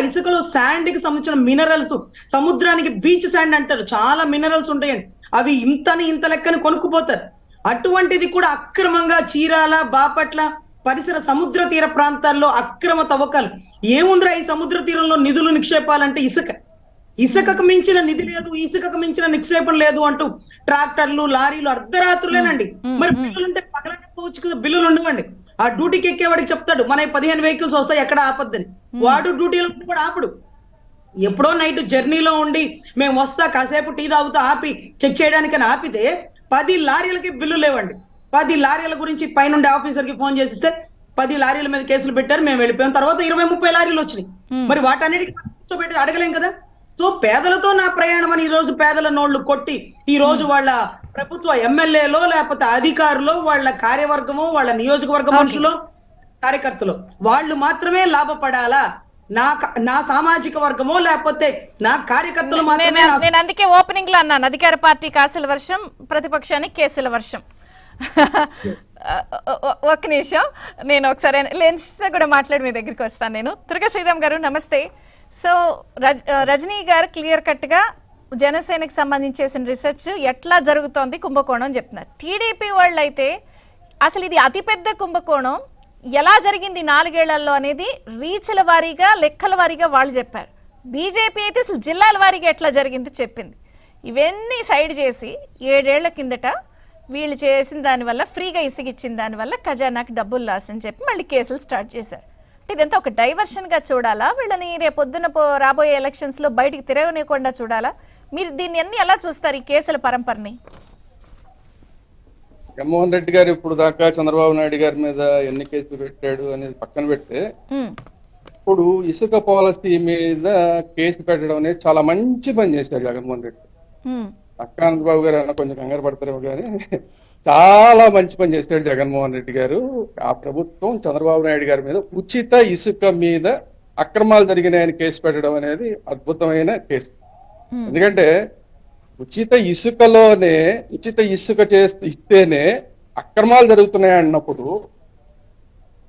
ఇసుకలో శాండ్ కి సంబంధించిన మినరల్స్, సముద్రానికి బీచ్ శాండ్ అంటారు, చాలా మినరల్స్ ఉంటాయండి. అవి ఇంత లెక్కని కొనుక్కుపోతారు. అటువంటిది కూడా అక్రమంగా చీరాల, బాపట్ల, పరిసర సముద్ర తీర ప్రాంతాల్లో అక్రమ తవ్వకాలు. ఏముందిరా ఈ సముద్ర తీరంలో నిధులు నిక్షేపాలంటే ఇసుకకు మించిన నిధి లేదు, ఇసుకకు మించిన నిక్షేపం లేదు అంటూ ట్రాక్టర్లు లారీలు అర్ధరాత్రులేనండి. మరి బిల్లులుంటే పగలకపోవచ్చు కదా, బిల్లులు ఉండవండి. ఆ డ్యూటీకి ఎక్కేవాడికి చెప్తాడు మన 15 వెహికల్స్ వస్తాయి ఎక్కడ ఆపద్దని, వాడు డ్యూటీలో కూడా ఆపడు. ఎప్పుడో నైట్ జర్నీలో ఉండి మేము వస్తా కాసేపు టీ తాగుతా ఆపి చెక్ చేయడానికని ఆపితే 10 లారీలకి బిల్లు లేవండి. 10 లారీల గురించి పైనుండే ఆఫీసర్ కి ఫోన్ చేసిస్తే 10 లారీల మీద కేసులు పెట్టారు, మేము వెళ్ళిపోయాం. తర్వాత 20-30 లారీలు వచ్చినాయి. మరి వాటన్నిటికీ కూర్చోబెట్టి అడగలేం కదా. సో పేదలతో నా ప్రయాణం అని ఈ రోజు పేదల నోళ్లు కొట్టి ఈ రోజు వాళ్ళ ప్రభుత్వ ఎమ్మెల్యేలో లేకపోతే అధికారులు వాళ్ళ కార్యవర్గము వాళ్ళ నియోజకవర్గ మనుషులు కార్యకర్తలు వాళ్ళు మాత్రమే లాభపడాలా, నా సామాజిక వర్గమో లేకపోతే నా కార్యకర్తలు మాత్రమే. నేను అందుకే ఓపెనింగ్ లో అన్నాను అధికార పార్టీ కాసుల వర్షం, ప్రతిపక్షానికి కేసుల వర్షం. ఒక్క నిమిషం నేను ఒకసారి లెన్స్ కూడా మాట్లాడి మీ దగ్గరికి వస్తాను. నేను దుర్గా శ్రీరామ్ గారు నమస్తే. సో రజనీ గారు క్లియర్ కట్ గా జనసేనకు సంబంధించి చేసిన రీసెర్చ్ ఎట్లా జరుగుతోంది కుంభకోణం అని చెప్తున్నారు. టీడీపీ వాళ్ళు అయితే అసలు ఇది అతిపెద్ద కుంభకోణం ఎలా జరిగింది 4 ఏళ్లలో అనేది రీచ్ల వారీగా లెక్కల వారీగా వాళ్ళు చెప్పారు. బీజేపీ అయితే అసలు జిల్లాల వారీగా ఎట్లా జరిగింది చెప్పింది. ఇవన్నీ సైడ్ చేసి 7 ఏళ్ల కిందట వీళ్ళు చేసిన దానివల్ల ఫ్రీగా ఇసిగిచ్చిన దానివల్ల ఖజానాకి డబ్బులు లాస్ అని చెప్పి మళ్ళీ కేసులు స్టార్ట్ చేశారు. అంటే ఇదంతా ఒక డైవర్షన్గా చూడాలా, వీళ్ళని రేపొద్దున రాబోయే ఎలక్షన్స్లో బయటికి తిరగనివ్వకుండా చూడాలా, మీరు దీన్ని అన్ని ఎలా చూస్తారు ఈ కేసుల పరంపరని? జగన్మోహన్ రెడ్డి గారు ఇప్పుడు దాకా చంద్రబాబు నాయుడు గారి మీద ఎన్ని కేసులు పెట్టాడు అనేది పక్కన పెడితే ఇప్పుడు ఇసుక పాలసీ మీద కేసు పెట్టడం అనేది చాలా మంచి పని చేశారు జగన్మోహన్ రెడ్డి. అక్కానందబాబు గారు అన్న కొంచెం కంగారు పడతారేమో కానీ చాలా మంచి పని చేశాడు జగన్మోహన్ రెడ్డి గారు. ఆ ప్రభుత్వం చంద్రబాబు నాయుడు గారి మీద ఉచిత ఇసుక మీద అక్రమాలు జరిగినాయని కేసు పెట్టడం అనేది అద్భుతమైన కేసు. ఎందుకంటే ఉచిత ఇసుక ఇస్తేనే అక్రమాలు జరుగుతున్నాయి అన్నప్పుడు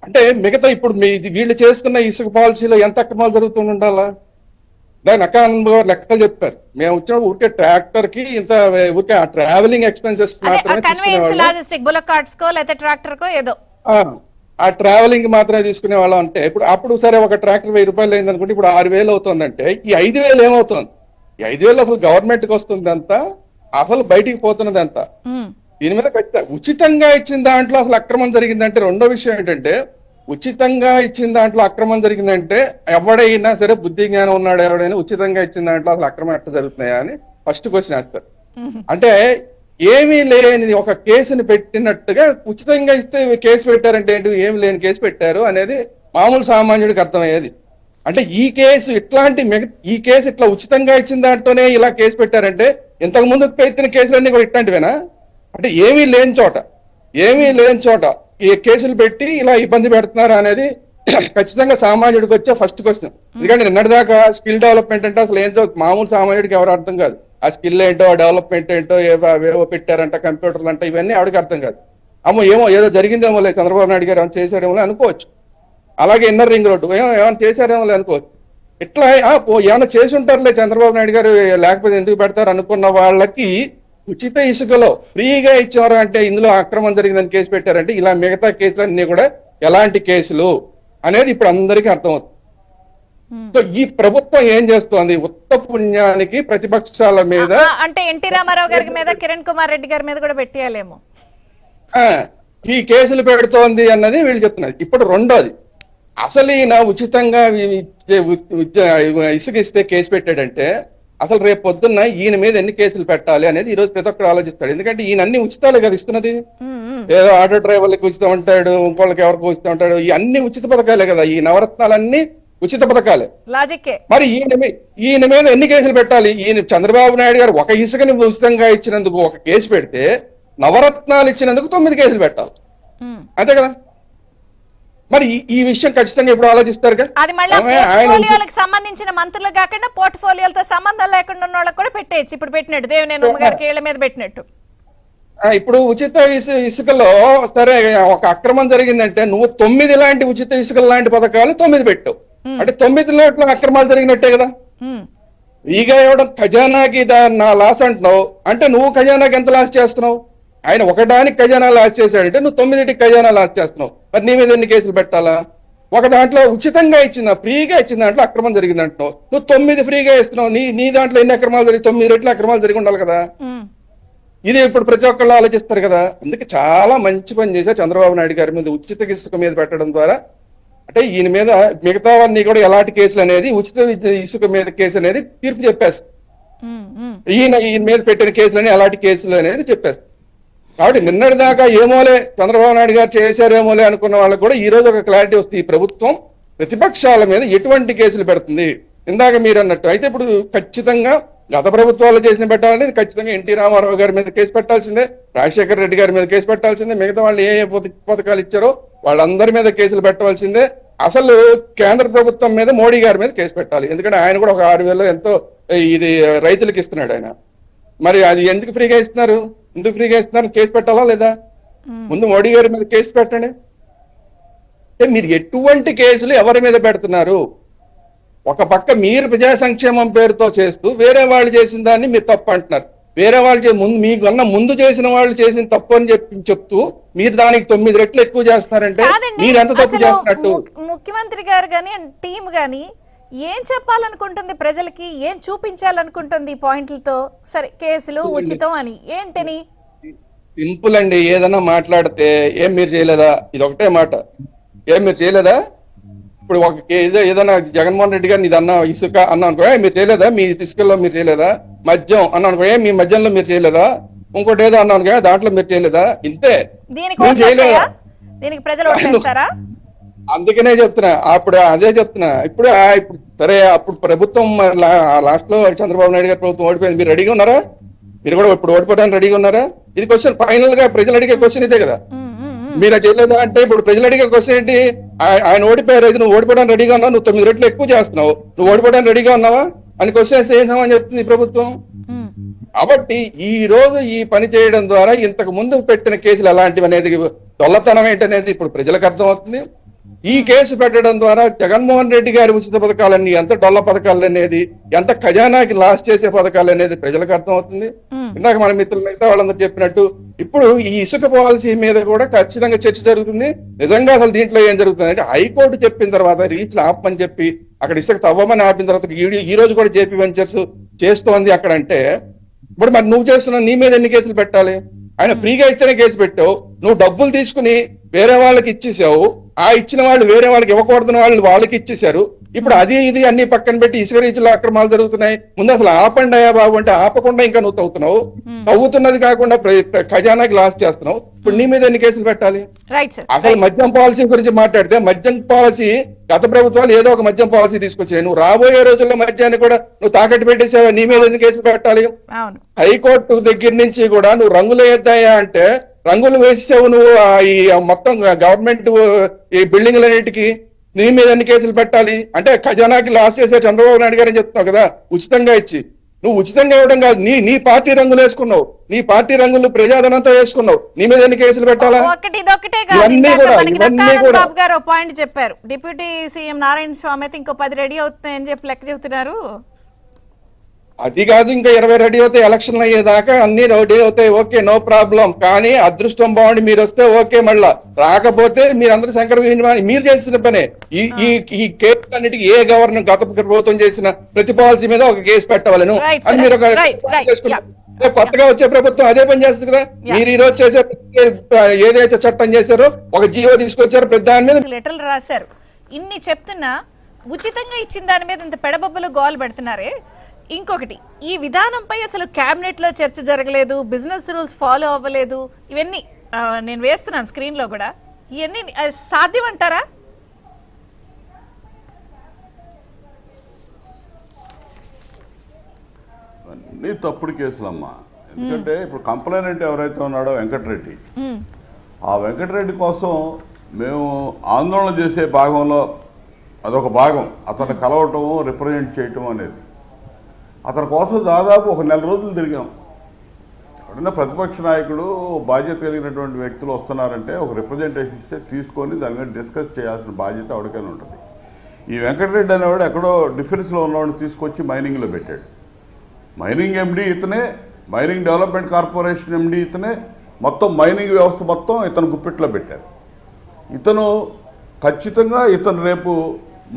అంటే మిగతా ఇప్పుడు వీళ్ళు చేస్తున్న ఇసుక పాలసీలో ఎంత అక్రమాలు జరుగుతూ ఉండాలా? దాని అక్కానంద గారు లెక్కలు చెప్పారు. మేము వచ్చిన ఊరికే ట్రాక్టర్ కి ఇంత ఊరికే ట్రావెలింగ్ ఎక్స్పెన్సెస్ ఆ ట్రావెలింగ్ మాత్రమే తీసుకునే వాళ్ళం. అంటే ఇప్పుడు అప్పుడు సరే ఒక ట్రాక్టర్ 1000 రూపాయలు అయింది అనుకుంటే ఇప్పుడు 6,000 అవుతుందంటే ఈ 5,000 ఏమవుతుంది? ఈ 5,000 అసలు గవర్నమెంట్ కి వస్తుందంతా అసలు బయటికి పోతున్నదంతా దీని మీద ఖచ్చితంగా ఉచితంగా ఇచ్చిన దాంట్లో అసలు అక్రమం జరిగిందంటే. రెండో విషయం ఏంటంటే ఉచితంగా ఇచ్చిన దాంట్లో అక్రమం జరిగిందంటే ఎవడైనా సరే బుద్ధి జ్ఞానం ఉన్నాడు ఎవడైనా ఉచితంగా ఇచ్చిన దాంట్లో అసలు అక్రమం ఎట్లా జరుగుతున్నాయా అని ఫస్ట్ క్వశ్చన్ వేస్తారు. అంటే ఏమీ లేని ఒక కేసుని పెట్టినట్టుగా ఉచితంగా ఇస్తే కేసు పెట్టారంటే ఏంటి, ఏమి లేని కేసు పెట్టారు అనేది మామూలు సామాన్యుడికి అర్థమయ్యేది. అంటే ఈ కేసు ఇట్లా ఉచితంగా ఇచ్చిన దాంట్లోనే ఇలా కేసు పెట్టారంటే ఇంతకు ముందు పెట్టిన కేసులన్నీ కూడా ఇట్లాంటివేనా? అంటే ఏమీ లేని చోట केసులు ఇబ్బంది పెడుతున్నారు అనేది ఖచ్చితంగా సామాజికుడికి వచ్చే ఫస్ట్ క్వశ్చన్. ఎందుకంటే నిన్నటిదాకా స్కిల్ డెవలప్‌మెంట్ అంటే అసలు ఏంటో మామూలు సామాజికుడికి ఎవరు అర్థం కాదు. ఆ స్కిల్ ఏంటో డెవలప్‌మెంట్ ఏంటో ఏవో పెట్టారంట కంప్యూటర్లు అంటే ఇవన్నీ ఎవరికి అర్థం కాదు. అమ్మో ఏమో ఏదో జరిగిందేమో లేదు చంద్రబాబు నాయుడు గారు ఏమైనా చేశారేమో అనుకోవచ్చు. అలాగే ఇన్నర్ రింగ్ రోడ్డు ఏమైనా చేశారేమో అనుకోవచ్చు. ఇట్లా ఏమైనా చేసి ఉంటారులే చంద్రబాబు నాయుడు గారు లేకపోతే ఎందుకు పెడతారు అనుకున్న వాళ్ళకి ఉచిత ఇసుకలో ఫ్రీగా ఇచ్చారు అంటే ఇందులో అక్రమం జరిగిందని కేసు పెట్టారంటే ఇలా మిగతా కేసులన్నీ కూడా ఎలాంటి కేసులు అనేది ఇప్పుడు అందరికీ అర్థమవుతుంది. సో ఈ ప్రభుత్వం ఏం చేస్తోంది? ఉత్త పుణ్యానికి ప్రతిపక్షాల మీద అంటే ఎన్టీ రామారావు గారి మీద కిరణ్ కుమార్ రెడ్డి గారి మీద కూడా పెట్టేయాలేమో ఈ కేసులు పెడుతోంది అన్నది వీళ్ళు చెప్తున్నారు. ఇప్పుడు రెండోది అసలు ఈయన ఉచితంగా ఇసుక ఇస్తే కేసు పెట్టాడంటే అసలు రేపు పొద్దున్న ఈయన మీద ఎన్ని కేసులు పెట్టాలి అనేది ఈ రోజు ప్రతి ఒక్కరు ఆలోచిస్తాడు. ఎందుకంటే ఈయన అన్ని ఉచితాలే కదా ఇస్తున్నది. ఏదో ఆటో డ్రైవర్లకు ఉచితం అంటాడు, ఇంకోళ్ళకి ఎవరికి ఉచితం అంటాడు, ఈ అన్ని ఉచిత పథకాలే కదా. ఈ నవరత్నాలన్నీ ఉచిత పథకాలే. మరి ఈయన మీద ఎన్ని కేసులు పెట్టాలి? ఈయన చంద్రబాబు నాయుడు గారు ఒక ఇసుకని ఉచితంగా ఇచ్చినందుకు ఒక కేసు పెడితే నవరత్నాలు ఇచ్చినందుకు 9 కేసులు పెట్టాలి అంతే కదా. మరి ఈ విషయం ఖచ్చితంగా ఇప్పుడు ఆలోచిస్తారు కదా. అది మళ్ళీ పోర్ట్‌ఫోలియోలకు సంబంధించిన మంత్రులు కాకుండా పోర్ట్‌ఫోలియోలతో సంబంధం లేకుండా ఉన్న వాళ్ళకి కూడా పెట్టేయచ్చు. ఇప్పుడు పెట్టినట్టు దేవినేని ఉమ్మగారి కేళ్ళ మీద పెట్టినట్టు ఇప్పుడు ఉచిత ఇసుకలో సరే ఒక అక్రమం జరిగిందంటే నువ్వు 9 లాంటి ఉచిత ఇసుకల లాంటి పథకాలు 9 పెట్టు అంటే 9లో ఇట్లా అక్రమాలు జరిగినట్టే కదా. ఇక ఇవ్వడం ఖజానాకి నా లాస్ అంటున్నావు అంటే నువ్వు ఖజానాకి ఎంత లాస్ చేస్తున్నావు? ఆయన ఒకదానికి ఖజానా లాస్ చేశాడంటే నువ్వు 9కి ఖజానా లాస్ చేస్తున్నావు. మరి నీ మీద ఎన్ని కేసులు పెట్టాలా? ఒక దాంట్లో ఉచితంగా ఇచ్చిందా ఫ్రీగా ఇచ్చిన దాంట్లో అక్రమం జరిగింది అంటున్నావు. నువ్వు 9 ఫ్రీగా ఇస్తున్నావు, నీ దాంట్లో ఎన్ని అక్రమాలు జరిగి 9 రెట్ల అక్రమాలు జరిగి ఉండాలి కదా. ఇది ఇప్పుడు ప్రతి ఒక్కళ్ళు ఆలోచిస్తారు కదా. అందుకే చాలా మంచి పని చేశారు చంద్రబాబు నాయుడు గారి మీద ఉచిత ఇసుక మీద పెట్టడం ద్వారా. అంటే ఈయన మీద మిగతావన్నీ కూడా ఎలాంటి కేసులు అనేది ఉచిత ఇసుక మీద కేసు అనేది తీర్పు చెప్పేస్తారు. ఈయన మీద పెట్టిన కేసులని ఎలాంటి కేసులు అనేది చెప్పేస్తారు. కాబట్టి నిన్నటి దాకా ఏమోలే చంద్రబాబు నాయుడు గారు చేశారేమోలే అనుకున్న వాళ్ళకి కూడా ఈ రోజు ఒక క్లారిటీ వస్తుంది. ఈ ప్రభుత్వం ప్రతిపక్షాల మీద ఎటువంటి కేసులు పెడుతుంది ఇందాక మీరు అన్నట్టు. అయితే ఇప్పుడు ఖచ్చితంగా గత ప్రభుత్వాలు చేసిన పెట్టాలంటే ఖచ్చితంగా ఎన్టీ రామారావు గారి మీద కేసు పెట్టాల్సిందే, రాజశేఖర రెడ్డి గారి మీద కేసు పెట్టాల్సిందే, మిగతా వాళ్ళు ఏ పథకాలు ఇచ్చారో వాళ్ళందరి మీద కేసులు పెట్టవలసిందే. అసలు కేంద్ర ప్రభుత్వం మీద మోడీ గారి మీద కేసు పెట్టాలి. ఎందుకంటే ఆయన కూడా ఒక 6,000 ఎంతో ఇది రైతులకు ఇస్తున్నాడు ఆయన. మరి అది ఎందుకు ఫ్రీగా ఇస్తున్నారు? కేసు పెట్టాలా లేదా? ముందు మోడీ గారి మీద కేసు పెట్టండి. అంటే మీరు ఎటువంటి కేసులు ఎవరి మీద పెడుతున్నారు? ఒక పక్క మీరు ప్రజా సంక్షేమం పేరుతో చేస్తూ వేరే వాళ్ళు చేసిన దాన్ని మీరు తప్పు అంటున్నారు. వేరే వాళ్ళు మీకన్నా ముందు చేసిన వాళ్ళు చేసిన తప్పు అని చెప్తూ మీరు దానికి 9 రెట్లు ఎక్కువ చేస్తున్నారంటే మీరు ఎంత తప్పు చేస్తున్నట్టు. ముఖ్యమంత్రి గారు కానీ టీం కానీ ఏం చెప్పాలనుకుంటుంది ప్రజలకి? ఏం చూపించాలనుకుంటుంది ఈ పాయింట్లతో? సరే కేసులు ఉచితం అని ఏంటని సింపుల్ అండి. ఏదైనా మాట్లాడితే ఏం మీరు చేయలేదా? ఇది ఒకటే మాట, ఏం మీరు చేయలేదా? ఇప్పుడు ఒక ఏదైనా జగన్మోహన్ రెడ్డి గారిని ఇది అన్న ఇసుక అన్నా అనుకో, మీరు చేయలేదా? మీ ఇసుకల్లో మీరు చేయలేదా? మద్యం అన్నా అనుకో, మీ మద్యంలో మీరు చేయలేదా? ఇంకోటి ఏదో అన్నా అనుకో, దాంట్లో మీరు చేయలేదా? ఇంతే, చేయలేదా? దీనికి ప్రజలు అందుకనే చెప్తున్నా. అప్పుడు అదే చెప్తున్నా. ఇప్పుడు సరే అప్పుడు ప్రభుత్వం లాస్ట్ లో చంద్రబాబు నాయుడు గారి ప్రభుత్వం ఓడిపోయింది. మీరు రెడీగా ఉన్నారా? మీరు కూడా ఇప్పుడు ఓడిపోవడానికి రెడీగా ఉన్నారా? ఇది క్వశ్చన్. ఫైనల్ గా ప్రజలు అడిగే క్వశ్చన్ ఇదే కదా. మీరు చేయలేదా అంటే ఇప్పుడు ప్రజలు అడిగే క్వశ్చన్ ఏంటి? ఆయన ఓడిపోయారు, నువ్వు ఓడిపోవడానికి రెడీగా ఉన్నావు, నువ్వు 9 రెట్లు ఎక్కువ చేస్తున్నావు, నువ్వు ఓడిపోవడానికి రెడీగా ఉన్నావా అని క్వశ్చన్ వేస్తే ఏం సమాధానం చెప్తుంది ప్రభుత్వం? కాబట్టి ఈ రోజు ఈ పని చేయడం ద్వారా ఇంతకు ముందు పెట్టిన కేసులు అలాంటివి అనేది దొల్లతనం ఏంటనేది ఇప్పుడు ప్రజలకు అర్థమవుతుంది. ఈ కేసు పెట్టడం ద్వారా జగన్మోహన్ రెడ్డి గారి ఉచిత పథకాలన్నీ ఎంత డొల్ల పథకాలు అనేది, ఎంత ఖజానాకి లాస్ చేసే పథకాలు అనేది ప్రజలకు అర్థమవుతుంది. ఇందాక మన మిత్రులు అయితే వాళ్ళందరూ చెప్పినట్టు ఇప్పుడు ఈ ఇసుక పాలసీ మీద కూడా ఖచ్చితంగా చర్చ జరుగుతుంది. నిజంగా అసలు దీంట్లో ఏం జరుగుతుంది అంటే హైకోర్టు చెప్పిన తర్వాత రీచ్లు ఆపమని చెప్పి అక్కడ ఇసుక తవ్వమని ఆపిన తర్వాత ఈ రోజు కూడా జేపీ వెంచర్స్ చేస్తోంది అక్కడ. అంటే ఇప్పుడు మరి నువ్వు చేస్తున్న నీ మీద ఎన్ని కేసులు పెట్టాలి? ఆయన ఫ్రీగా ఇస్తేనే కేసు పెట్టావు, నువ్వు డబ్బులు తీసుకుని వేరే వాళ్ళకి ఇచ్చేసావు, ఆ ఇచ్చిన వాళ్ళు వేరే వాళ్ళకి ఇవ్వకూడదని వాళ్ళకి ఇచ్చేశారు. ఇప్పుడు అది ఇది అన్ని పక్కన పెట్టి ఇసుక రీచ్లో అక్రమాలు జరుగుతున్నాయి. ముందు అసలు ఆపండి అయ్యా బాబు అంటే ఆపకుండా ఇంకా నువ్వు తవ్వుతున్నది కాకుండా ఖజానాకి లాస్ చేస్తున్నావు. ఇప్పుడు నీ మీద ఎన్ని కేసులు పెట్టాలి? అసలు మద్యం పాలసీ గురించి మాట్లాడితే మద్యం పాలసీ గత ప్రభుత్వాలు ఏదో ఒక మద్యం పాలసీ తీసుకొచ్చాయి. నువ్వు రాబోయే రోజుల్లో మద్యాన్ని కూడా నువ్వు తాకట్టు పెట్టేసావా? నీ మీద ఎన్ని కేసులు పెట్టాలి? హైకోర్టు దగ్గర నుంచి కూడా నువ్వు రంగులు వేద్దాయా అంటే రంగులు వేసావు నువ్వు ఈ మొత్తం గవర్నమెంట్ ఈ బిల్డింగ్లన్నిటికీ నీ మీద ఎన్ని కేసులు పెట్టాలి అంటే ఖజానాకి లాస్ చేసే చంద్రబాబు నాయుడు గారు అని చెప్తున్నావు కదా ఉచితంగా ఇచ్చి. నువ్వు ఉచితంగా ఇవ్వడం కాదు, నీ నీ పార్టీ రంగులు వేసుకున్నావు, నీ పార్టీ రంగులు ప్రజాధనంతో వేసుకున్నావు, నీ మీద ఎన్ని కేసులు పెట్టాలా? చెప్పారు డిప్యూటీ సీఎం నారాయణ స్వామి అయితే ఇంకో 10 రెడీ అవుతాయని చెప్పి లెక్క చెబుతున్నారు. అది కాదు, ఇంకా 20 రెడీ అవుతాయి, ఎలక్షన్ అయ్యేదాకా అన్ని రెడీ అవుతాయి, ఓకే నో ప్రాబ్లం. కానీ అదృష్టం బాగుండి మీరు వస్తే ఓకే, మళ్ళా రాకపోతే మీరందరూ సంక్రమించమని మీరు చేసిన పనే. ఈ ఈ ఈ కేసులు అన్నిటికీ ఏ గవర్నమెంట్ గత ప్రభుత్వం చేసిన ప్రతి పాలసీ మీద ఒక కేసు పెట్టవాలను అని మీరు కొత్తగా వచ్చే ప్రభుత్వం అదే పని చేస్తుంది కదా. మీరు ఈ రోజు చేసే ఏదైతే చట్టం చేశారో ఒక జీవో తీసుకొచ్చారు ప్రతి దాని మీద లెటర్లు రాశారు. ఇన్ని చెప్తున్నా ఉచితంగా ఇచ్చిన దాని మీద ఇంత పెడబొబ్బలు గోలు పెడుతున్నారే. ఇంకొకటి, ఈ విధానంపై అసలు క్యాబినెట్లో చర్చ జరగలేదు, బిజినెస్ రూల్స్ ఫాలో అవ్వలేదు, ఇవన్నీ నేను వేస్తున్నాను స్క్రీన్లో కూడా. ఇవన్నీ సాధ్యం అంటారా? అన్నీ తప్పుడు కేసులమ్మా. ఎందుకంటే ఇప్పుడు కంప్లైంట్ ఎవరైతే ఉన్నాడో వెంకటరెడ్డి, ఆ వెంకటరెడ్డి కోసం మేము ఆందోళన చేసే భాగంలో అదొక భాగం, అతను కలవటము రిప్రజెంట్ చేయటం అనేది. అతని కోసం దాదాపు ఒక 4 రోజులు తిరిగాం. ఎవరైనా ప్రతిపక్ష నాయకుడు బాధ్యత కలిగినటువంటి వ్యక్తులు వస్తున్నారంటే ఒక రిప్రజెంటేషన్ ఇస్తే తీసుకొని దాని మీద డిస్కస్ చేయాల్సిన బాధ్యత ఎవరికైనా ఉంటుంది. ఈ వెంకటరెడ్డి అనేవాడు ఎక్కడో డిఫెన్స్లో ఉన్నవాడిని తీసుకొచ్చి మైనింగ్లో పెట్టాడు. మైనింగ్ ఎండీ ఇతనే, మైనింగ్ డెవలప్మెంట్ కార్పొరేషన్ ఎండీ ఇతనే, మొత్తం మైనింగ్ వ్యవస్థ మొత్తం ఇతను గుప్పిట్లో పెట్టారు. ఇతను ఖచ్చితంగా ఇతను రేపు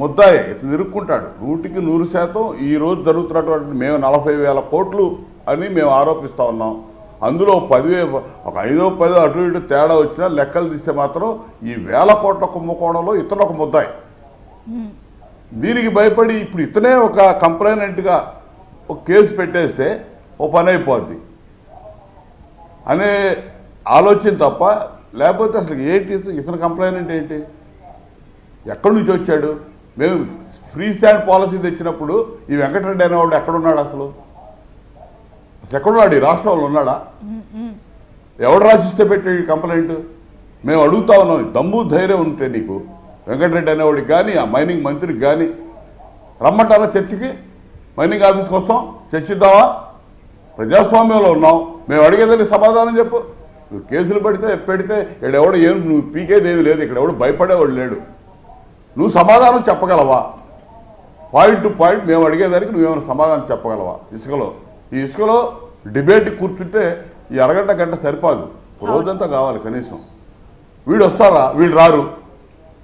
ముద్దాయే, ఇతను ఇరుక్కుంటాడు 100% ఈరోజు జరుగుతున్నటువంటి మేము 40,000 కోట్లు అని మేము ఆరోపిస్తూ ఉన్నాం. అందులో 10,000 ఒక 5,000 అటు ఇటు తేడా వచ్చినా లెక్కలు తీస్తే మాత్రం ఈ 1,000 కోట్ల కుంభకోణంలో ఇతను ఒక ముద్దాయి. దీనికి భయపడి ఇప్పుడు ఇతనే ఒక కంప్లైనెంట్గా ఒక కేసు పెట్టేస్తే ఓ పని అయిపోద్ది అనే ఆలోచన తప్ప, లేకపోతే అసలు ఏంటి ఇతని కంప్లైనెంట్ ఏంటి, ఎక్కడి నుంచి వచ్చాడు? మేము ఫ్రీ స్టాండ్ పాలసీ తెచ్చినప్పుడు ఈ వెంకటరెడ్డి అనేవాడు ఎక్కడున్నాడు? అసలు ఎక్కడున్నాడు? ఈ రాష్ట్రంలో ఉన్నాడా? ఎవడు రాసిస్తే పెట్టాడు కంప్లైంట్? మేము అడుగుతా ఉన్నాం, దమ్ము ధైర్యం ఉంటే నీకు వెంకటరెడ్డి అనేవాడికి కానీ ఆ మైనింగ్ మంత్రికి కానీ రమ్మంటారా చర్చకి? మైనింగ్ ఆఫీస్కి వస్తాం, చర్చిద్దావా? ప్రజాస్వామ్యంలో ఉన్నాం, మేము అడిగేదాన్ని సమాధానం చెప్పు. నువ్వు కేసులు పెడితే ఇక్కడెవడు ఏం నువ్వు పీకేదేమి లేదు, ఇక్కడ ఎవడు భయపడేవాడు లేడు. నువ్వు సమాధానం చెప్పగలవా? పాయింట్ టు పాయింట్ మేము అడిగేదానికి నువ్వేమైనా సమాధానం చెప్పగలవా? ఈ ఇసుకలో డిబేట్ కూర్చుంటే ఈ అరగంట గంట సరిపోదు, రోజంతా కావాలి కనీసం. వీడు వస్తారా? వీళ్ళు రారు.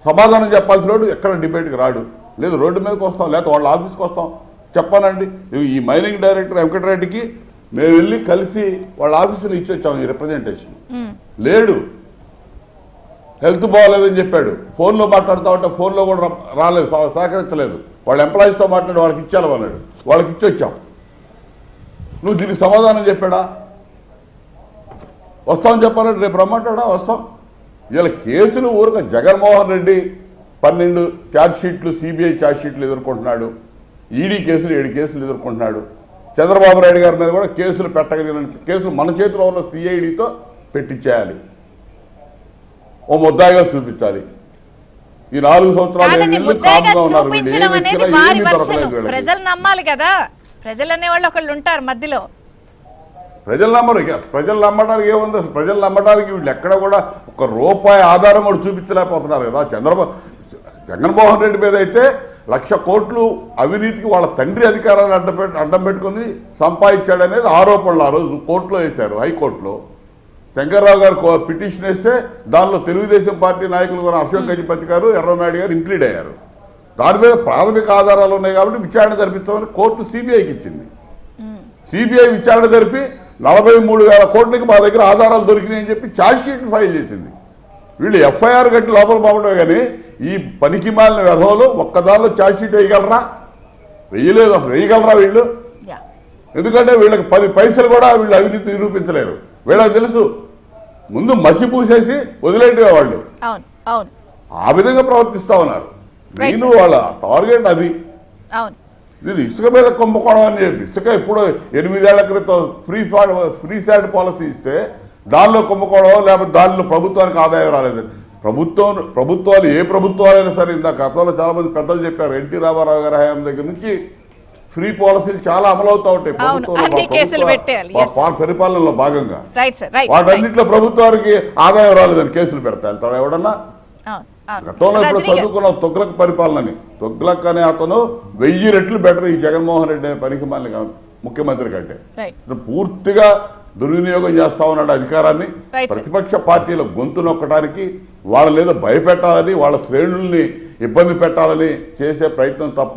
సమాధానం చెప్పాల్సిన వాడు ఎక్కడ డిబేట్కి రాడు, లేదు రోడ్డు మీదకి వస్తాం, లేదా వాళ్ళ ఆఫీస్కి వస్తాం. చెప్పానండి, ఈ మైనింగ్ డైరెక్టర్ వెంకటరెడ్డికి మేము వెళ్ళి కలిసి వాళ్ళ ఆఫీసులో ఇచ్చొచ్చాము ఈ రిప్రజెంటేషన్. లేడు, హెల్త్ బాగాలేదని చెప్పాడు. ఫోన్లో మాట్లాడుతూ ఉంటే ఫోన్లో కూడా రాలేదు, సహకరించలేదు. వాళ్ళ ఎంప్లాయీస్తో మాట్లాడి వాళ్ళకి ఇచ్చాను అన్నాడు, వాళ్ళకి ఇచ్చొచ్చాం. నువ్వు దీనికి సమాధానం చెప్పాడా? వస్తామని చెప్పాలంటే రేపు రమ్మంటాడా? వస్తాం. ఇలా కేసులు ఊరిక జగన్మోహన్ రెడ్డి 12 ఛార్జ్షీట్లు సిబిఐ ఛార్జ్షీట్లు ఎదుర్కొంటున్నాడు, ఈడీ కేసులు 7 కేసులు ఎదుర్కొంటున్నాడు. చంద్రబాబు నాయుడు గారి మీద కూడా కేసులు పెట్టగలిగిన కేసులు మన చేతిలో ఉన్న సిఐడితో పెట్టించేయాలి, ఓ ముద్దాయిగా చూపించాలి. ఈ 4 సంవత్సరాలు ప్రజలు నమ్మాలి కదా, ప్రజలు అనేవాళ్ళు ఒకళ్ళు ఉంటారు మధ్యలో. ప్రజలు నమ్మడానికి ఏముంది? ప్రజలు నమ్మడానికి వీళ్ళు ఎక్కడ కూడా ఒక రూపాయి ఆధారం కూడా చూపించలేకపోతున్నారు కదా. జగన్మోహన్ రెడ్డి మీద అయితే 1,00,000 కోట్లు అవినీతికి వాళ్ళ తండ్రి అధికారాన్ని అడ్డం పెట్టుకుని సంపాదించాడు అనేది ఆరోపణలు ఆ రోజు కోర్టులో వేశారు, హైకోర్టులో. శంకర్రావు గారు పిటిషన్ వేస్తే దానిలో తెలుగుదేశం పార్టీ నాయకులు కూడా అశోక్ గజపతి గారు, ఎర్రనాయుడు గారు ఇంక్లూడ్ అయ్యారు. దాని మీద ప్రాథమిక ఆధారాలు ఉన్నాయి కాబట్టి విచారణ జరిపిస్తామని కోర్టు సిబిఐకి ఇచ్చింది. సిబిఐ విచారణ జరిపి 43,000 కోట్లకి మా దగ్గర ఆధారాలు దొరికినాయని చెప్పి ఛార్జ్షీట్ ఫైల్ చేసింది. వీళ్ళు ఎఫ్ఐఆర్ కట్టి లోపల బాగుంటారు కానీ ఈ పనికి మాలిన వ్యధంలో ఒక్కదానిలో ఛార్జ్షీట్ వేయగలరా? వేయలేదు, అసలు వేయగలరా వీళ్ళు? ఎందుకంటే వీళ్ళకి 10 పైసలు కూడా వీళ్ళు అవినీతి నిరూపించలేరు. వీళ్ళకి తెలుసు, ముందు మసి పూసేసి వదిలేటే వాళ్ళు ఆ విధంగా ప్రవర్తిస్తా ఉన్నారు. నేను వాళ్ళ టార్గెట్ అది. ఇది ఇసుక మీద కుంభకోణం అని చెప్పి ఇసుక ఇప్పుడు 8 ఏళ్ల క్రితం ఫ్రీ స్టాండ్ పాలసీ ఇస్తే దానిలో కుమ్ముకోవడం లేకపోతే దానిలో ప్రభుత్వానికి ఆదాయం రాలేదని ప్రభుత్వాలు ఏ ప్రభుత్వాలైనా సరే ఇంత గతంలో చాలామంది పెద్దలు చెప్పారు ఎన్టీ రామారావు గారి హయాం దగ్గర నుంచి ఫ్రీ పాలసీలు చాలా అమలు అవుతా ఉంటాయి ప్రభుత్వం పరిపాలనలో భాగంగా వాటన్నింటిలో ప్రభుత్వానికి ఆదాయం రాలేదని కేసులు పెడతారు తను ఎవడన్నా గతంలో ఇప్పుడు చదువుకున్న తొగ్లక్ పరిపాలనని తొగ్లక్ అనే అతను 1000 రెట్లు బెటర్ ఈ జగన్మోహన్ రెడ్డి అనే పనికి మళ్ళీ ముఖ్యమంత్రి కంటే పూర్తిగా దుర్వినియోగం చేస్తా ఉన్నాడు అధికారాన్ని ప్రతిపక్ష పార్టీల గొంతు నొక్కడానికి వాళ్ళని ఏదో భయపెట్టాలని వాళ్ళ శ్రేణుల్ని ఇబ్బంది పెట్టాలని చేసే ప్రయత్నం తప్ప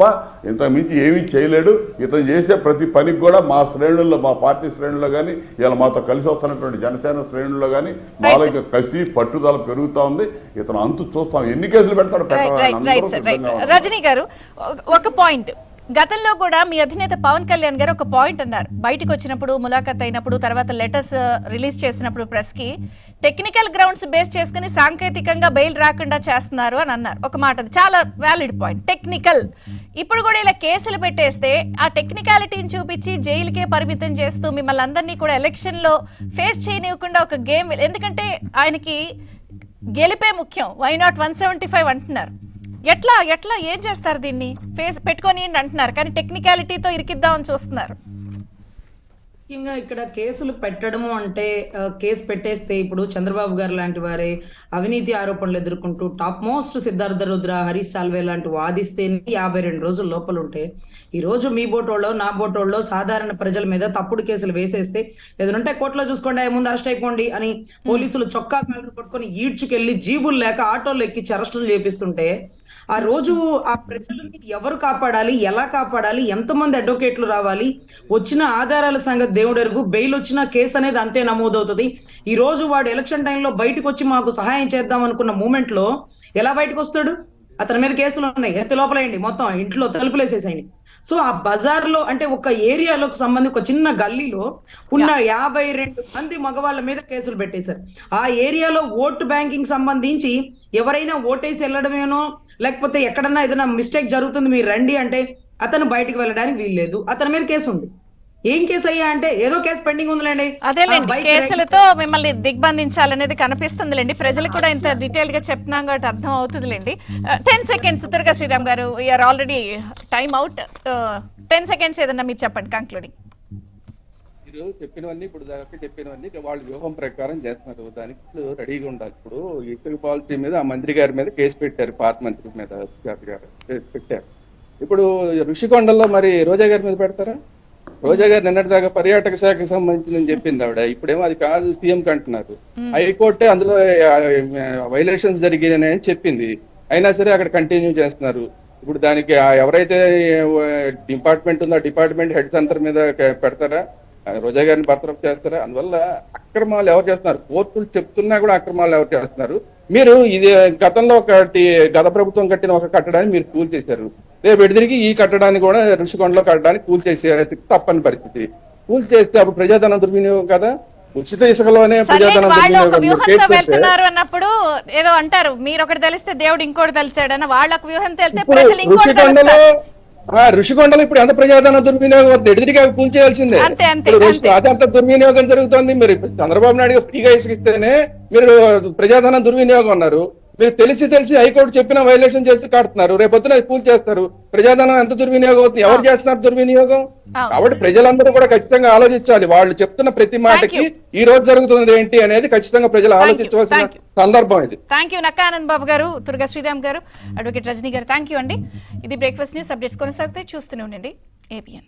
ఇంతకు మించి ఏమీ చేయలేడు. ఇతను చేసే ప్రతి పనికి కూడా మా శ్రేణుల్లో మా పార్టీ శ్రేణుల్లో కానీ ఇలా మాతో కలిసి వస్తున్నటువంటి జనసేన శ్రేణుల్లో కానీ మాలకి కసి పట్టుదల పెరుగుతూ ఉంది. ఇతను అంతు చూస్తాం ఎన్ని కేసులు పెడతాడు పెట్టాలని. రజనీ గారు ఒక పాయింట్ గతంలో కూడా మీ అధినేత పవన్ కళ్యాణ్ గారు ఒక పాయింట్ అన్నారు బయటకు వచ్చినప్పుడు ములాఖత్ అయినప్పుడు తర్వాత లెటర్స్ రిలీజ్ చేసినప్పుడు ప్రెస్కి టెక్నికల్ గ్రౌండ్స్ బేస్ చేసుకుని సాంకేతికంగా బెయిల్ రాకుండా చేస్తున్నారు అని అన్నారు. ఒక మాట చాలా వ్యాలిడ్ పాయింట్ టెక్నికల్. ఇప్పుడు కూడా ఇలా కేసులు పెట్టేస్తే ఆ టెక్నికాలిటీని చూపించి జైలుకే పరిమితం చేస్తూ మిమ్మల్ని అందరినీ కూడా ఎలక్షన్లో ఫేస్ చేయనివ్వకుండా ఒక గేమ్, ఎందుకంటే ఆయనకి గెలిపే ముఖ్యం, వై నాట్ 175 అంటున్నారు. ఎట్లా ఎట్లా ఏం చేస్తారు దీన్ని ఫేస్ పెట్టుకొని అంటున్నారు కానీ టెక్నికాలిటీతో ఇరికిద్దామని చూస్తున్నారు. ముఖ్యంగా ఇక్కడ కేసులు పెట్టడము అంటే కేసు పెట్టేస్తే ఇప్పుడు చంద్రబాబు గారు లాంటి వారే అవినీతి ఆరోపణలు ఎదుర్కొంటూ టాప్ మోస్ట్ సిద్ధార్థ రుద్ర హరీష్ సాల్వే లాంటి వాదిస్తే 52 రోజుల లోపల ఉంటే ఈ రోజు మీ బోటోళ్ళో నా బోటోళ్ళో సాధారణ ప్రజల మీద తప్పుడు కేసులు వేసేస్తే ఏదైనా కోర్టులో చూసుకోండి ముందు అరెస్ట్ అయిపోండి అని పోలీసులు చొక్కా కాళ్ళు పట్టుకొని ఈడ్చుకెళ్లి జీబులు లేక ఆటోలు ఎక్కించి అరెస్టులు చేపిస్తుంటే ఆ రోజు ఆ ప్రజలని ఎవరు కాపాడాలి, ఎలా కాపాడాలి, ఎంతమంది అడ్వకేట్లు రావాలి, వచ్చిన ఆధారాల సంగతి దేవుడెరుగు, బెయిల్ వచ్చిన కేసు అనేది అంతే నమోదవుతుంది. ఈ రోజు వాడు ఎలక్షన్ టైంలో బయటకు వచ్చి మాకు సహాయం చేద్దాం అనుకున్న మూమెంట్ లో ఎలా బయటకు వస్తాడు? అతని మీద కేసులు ఉన్నాయి, ఎత్తి లోపలేయండి, మొత్తం ఇంట్లో తలుపులేసేసేయండి. సో ఆ బజార్ లో అంటే ఒక ఏరియాలోకి సంబంధించి ఒక చిన్న గల్లీలో ఉన్న 52 మంది మగవాళ్ళ మీద కేసులు పెట్టేశారు. ఆ ఏరియాలో ఓటు బ్యాంకింగ్ సంబంధించి ఎవరైనా ఓటేసి వెళ్ళడమేనో లేకపోతే ఎక్కడన్నా ఏదైనా మిస్టేక్ జరుగుతుంది మీరు రండి అంటే అతను బయటకు వెళ్ళడానికి వీల్లేదు, అతని మీద కేసు ఉంది. ఏం కేసు అయ్యా అంటే ఏదో కేసు పెండింగ్ ఉందిలేండి. అదేలేండి కేసులతో మిమ్మల్ని దిగ్బంధించాలనేది కనిపిస్తుందిలేండి. ప్రజలు కూడా ఇంత డీటెయిల్ గా చెప్తున్నాం కాబట్టి అర్థం అవుతుందిలేండి. 10 సెకండ్స్ దుర్గా శ్రీరామ్ గారు, we are already time time. 10 seconds ఏదన్నా మీరు చెప్పండి కంక్లూడింగ్. మీరు చెప్పినవన్నీ ఇప్పుడు దాకా చెప్పినవన్నీ వాళ్ళు వ్యూహం ప్రకారం చేస్తున్నారు, దానికి రెడీగా ఉండాలి. ఇప్పుడు ఇసుక పాలసీ మీద ఆ మంత్రి గారి మీద కేసు పెట్టారు, పాత మంత్రి మీద గారు కేసు పెట్టారు. ఇప్పుడు ఋషికొండల్లో మరి రోజా గారి మీద పెడతారా? రోజా గారు నిన్నటిదాకా పర్యాటక శాఖకు సంబంధించిందని చెప్పింది ఆవిడ, ఇప్పుడేమో అది కాదు సీఎం కంటున్నారు. హైకోర్టే అందులో వైలేషన్స్ జరిగినాయని చెప్పింది, అయినా సరే అక్కడ కంటిన్యూ చేస్తున్నారు. ఇప్పుడు దానికి ఎవరైతే డిపార్ట్మెంట్ ఉందో ఆ డిపార్ట్మెంట్ హెడ్స్ అందరి మీద పెడతారా? రోజా గారిని బర్తరఫ్ చేస్తారా? అందువల్ల అక్రమాలు ఎవరు చేస్తున్నారు? కోర్టులు చెప్తున్నా కూడా అక్రమాలు ఎవరు చేస్తున్నారు? మీరు ఇది గతంలో ఒకటి గత ప్రభుత్వం కట్టిన ఒక కట్టడాన్ని మీరు కూల్ చేశారు, రేపు ఎడిదిరిగి ఈ కట్టడాన్ని కూడా ఋషికొండలో కట్టడానికి కూల్ చేసే తప్పని పరిస్థితి. కూల్ చేస్తే అప్పుడు ప్రజాధనం దుర్వినియోగం కదా, ఉచిత ఇసుకలోనే ప్రజాధనం వెళ్తున్నారు అన్నప్పుడు ఏదో అంటారు మీరు ఒకటి తెలిస్తే దేవుడు ఇంకోటి తెలిసాడని వాళ్ళకు వ్యూహంతో వెళ్తే ప్రజలు ఇంకోటి తెలుస్తారు. ఆ ఋషికొండలో ఇప్పుడు ఎంత ప్రజాధనం దుర్వినియోగం, ఎడిదిరిగా కూల్ చేయాల్సిందే. అదంత దుర్వినియోగం జరుగుతుంది. మీరు చంద్రబాబు నాయుడు ఫ్రీగా ఇసుకిస్తేనే మీరు ప్రజాధనం దుర్వినియోగం అన్నారు. మీరు తెలిసి హైకోర్టు చెప్పిన వైలేషన్ చేస్తూ కడుతున్నారు, రేపొద్దున కూల్ చేస్తారు, ప్రజాధనం ఎంత దుర్వినియోగం అవుతుంది, ఎవరు చేస్తున్నారు దుర్వినియోగం? కాబట్టి ప్రజలందరూ కూడా ఖచ్చితంగా ఆలోచించాలి. వాళ్ళు చెప్తున్న ప్రతి మాటకి ఈ రోజు జరుగుతున్నది ఏంటి అనేది ఖచ్చితంగా ప్రజలు ఆలోచించవలసిన సందర్భం ఇది. థ్యాంక్ యూ నక్కా ఆనంద్ బాబు గారు, దుర్గా శ్రీరామ్ గారు, అడ్వకేట్ రజనీ గారు, థ్యాంక్ యూ అండి. ఇది బ్రేక్ఫాస్ట్ న్యూస్ అప్డేట్స్ కొనసాగుతాయి, చూస్తూనే ఉండండి ABN.